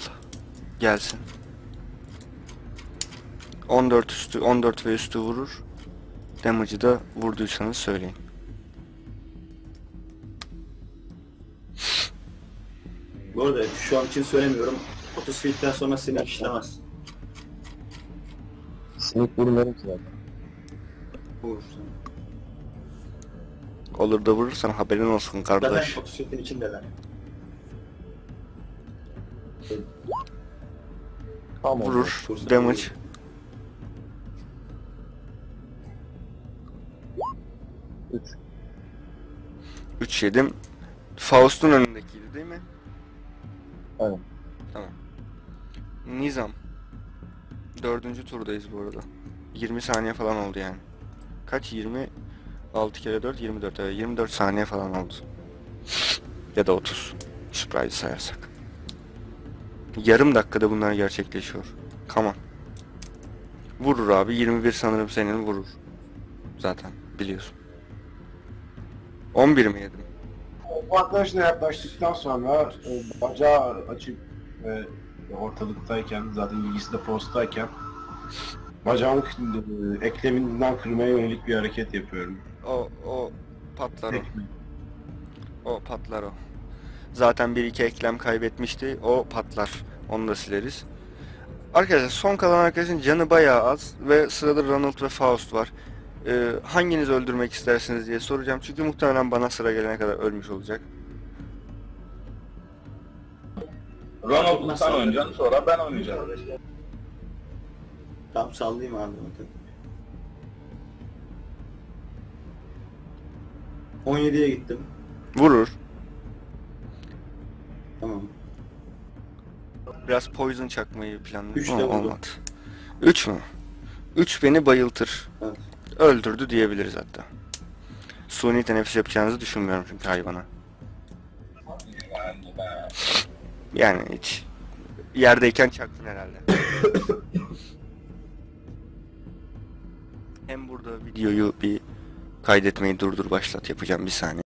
Gelsin. on dört üstü, on dört ve üstü vurur. Damage'ı da vurduysanız söyleyin. Bu arada şu an için söylemiyorum. otuz feet'ten sonra sinek işlemez. Sinek vurmuyorum ki zaten. Vurursan. Olur da vurursan haberin olsun kardeş. Zaten otuz feet'in içindeler. Tamam, vurur, damage. Vurur. üç yedim. Faust'un önündekiydi değil mi? Evet. Tamam. Nizam. Dördüncü turdayız bu arada. yirmi saniye falan oldu yani. Kaç? yirmi altı kere dört, yirmi dört. Evet, yirmi dört saniye falan oldu. Ya da otuz. Surprise sayarsak. Yarım dakikada bunlar gerçekleşiyor. Come on. Vurur abi. yirmi bir sanırım senin vurur. Zaten biliyorsun. on bir mi yedim? Bu arkadaşla yaklaştıktan sonra e, bacağı açıp e, ortalıktayken, zaten bilgisi de prostayken bacağın e, ekleminden kırmaya yönelik bir hareket yapıyorum. O, o patlar o. O patlar o. Zaten bir iki eklem kaybetmişti, o patlar. Onu da sileriz. Arkadaşlar son kalan arkadaşın canı bayağı az ve sırada Ronald ve Faust var. Ee, hanginiz öldürmek istersiniz diye soracağım çünkü muhtemelen bana sıra gelene kadar ölmüş olacak. Ronald sen oynayacaksın, sonra ben oynayacağım. Tam sallayayım abi. on yediye gittim. Vurur. Tamam. Biraz poison çakmayı planladım. üç de olmadı. üç mü? üç beni bayıltır. Evet. Öldürdü diyebiliriz hatta. Suni teneffüs yapacağınızı düşünmüyorum çünkü hayvana. Yani hiç yerdeyken çaktın herhalde. Hem burada videoyu bir kaydetmeyi durdur başlat yapacağım bir saniye.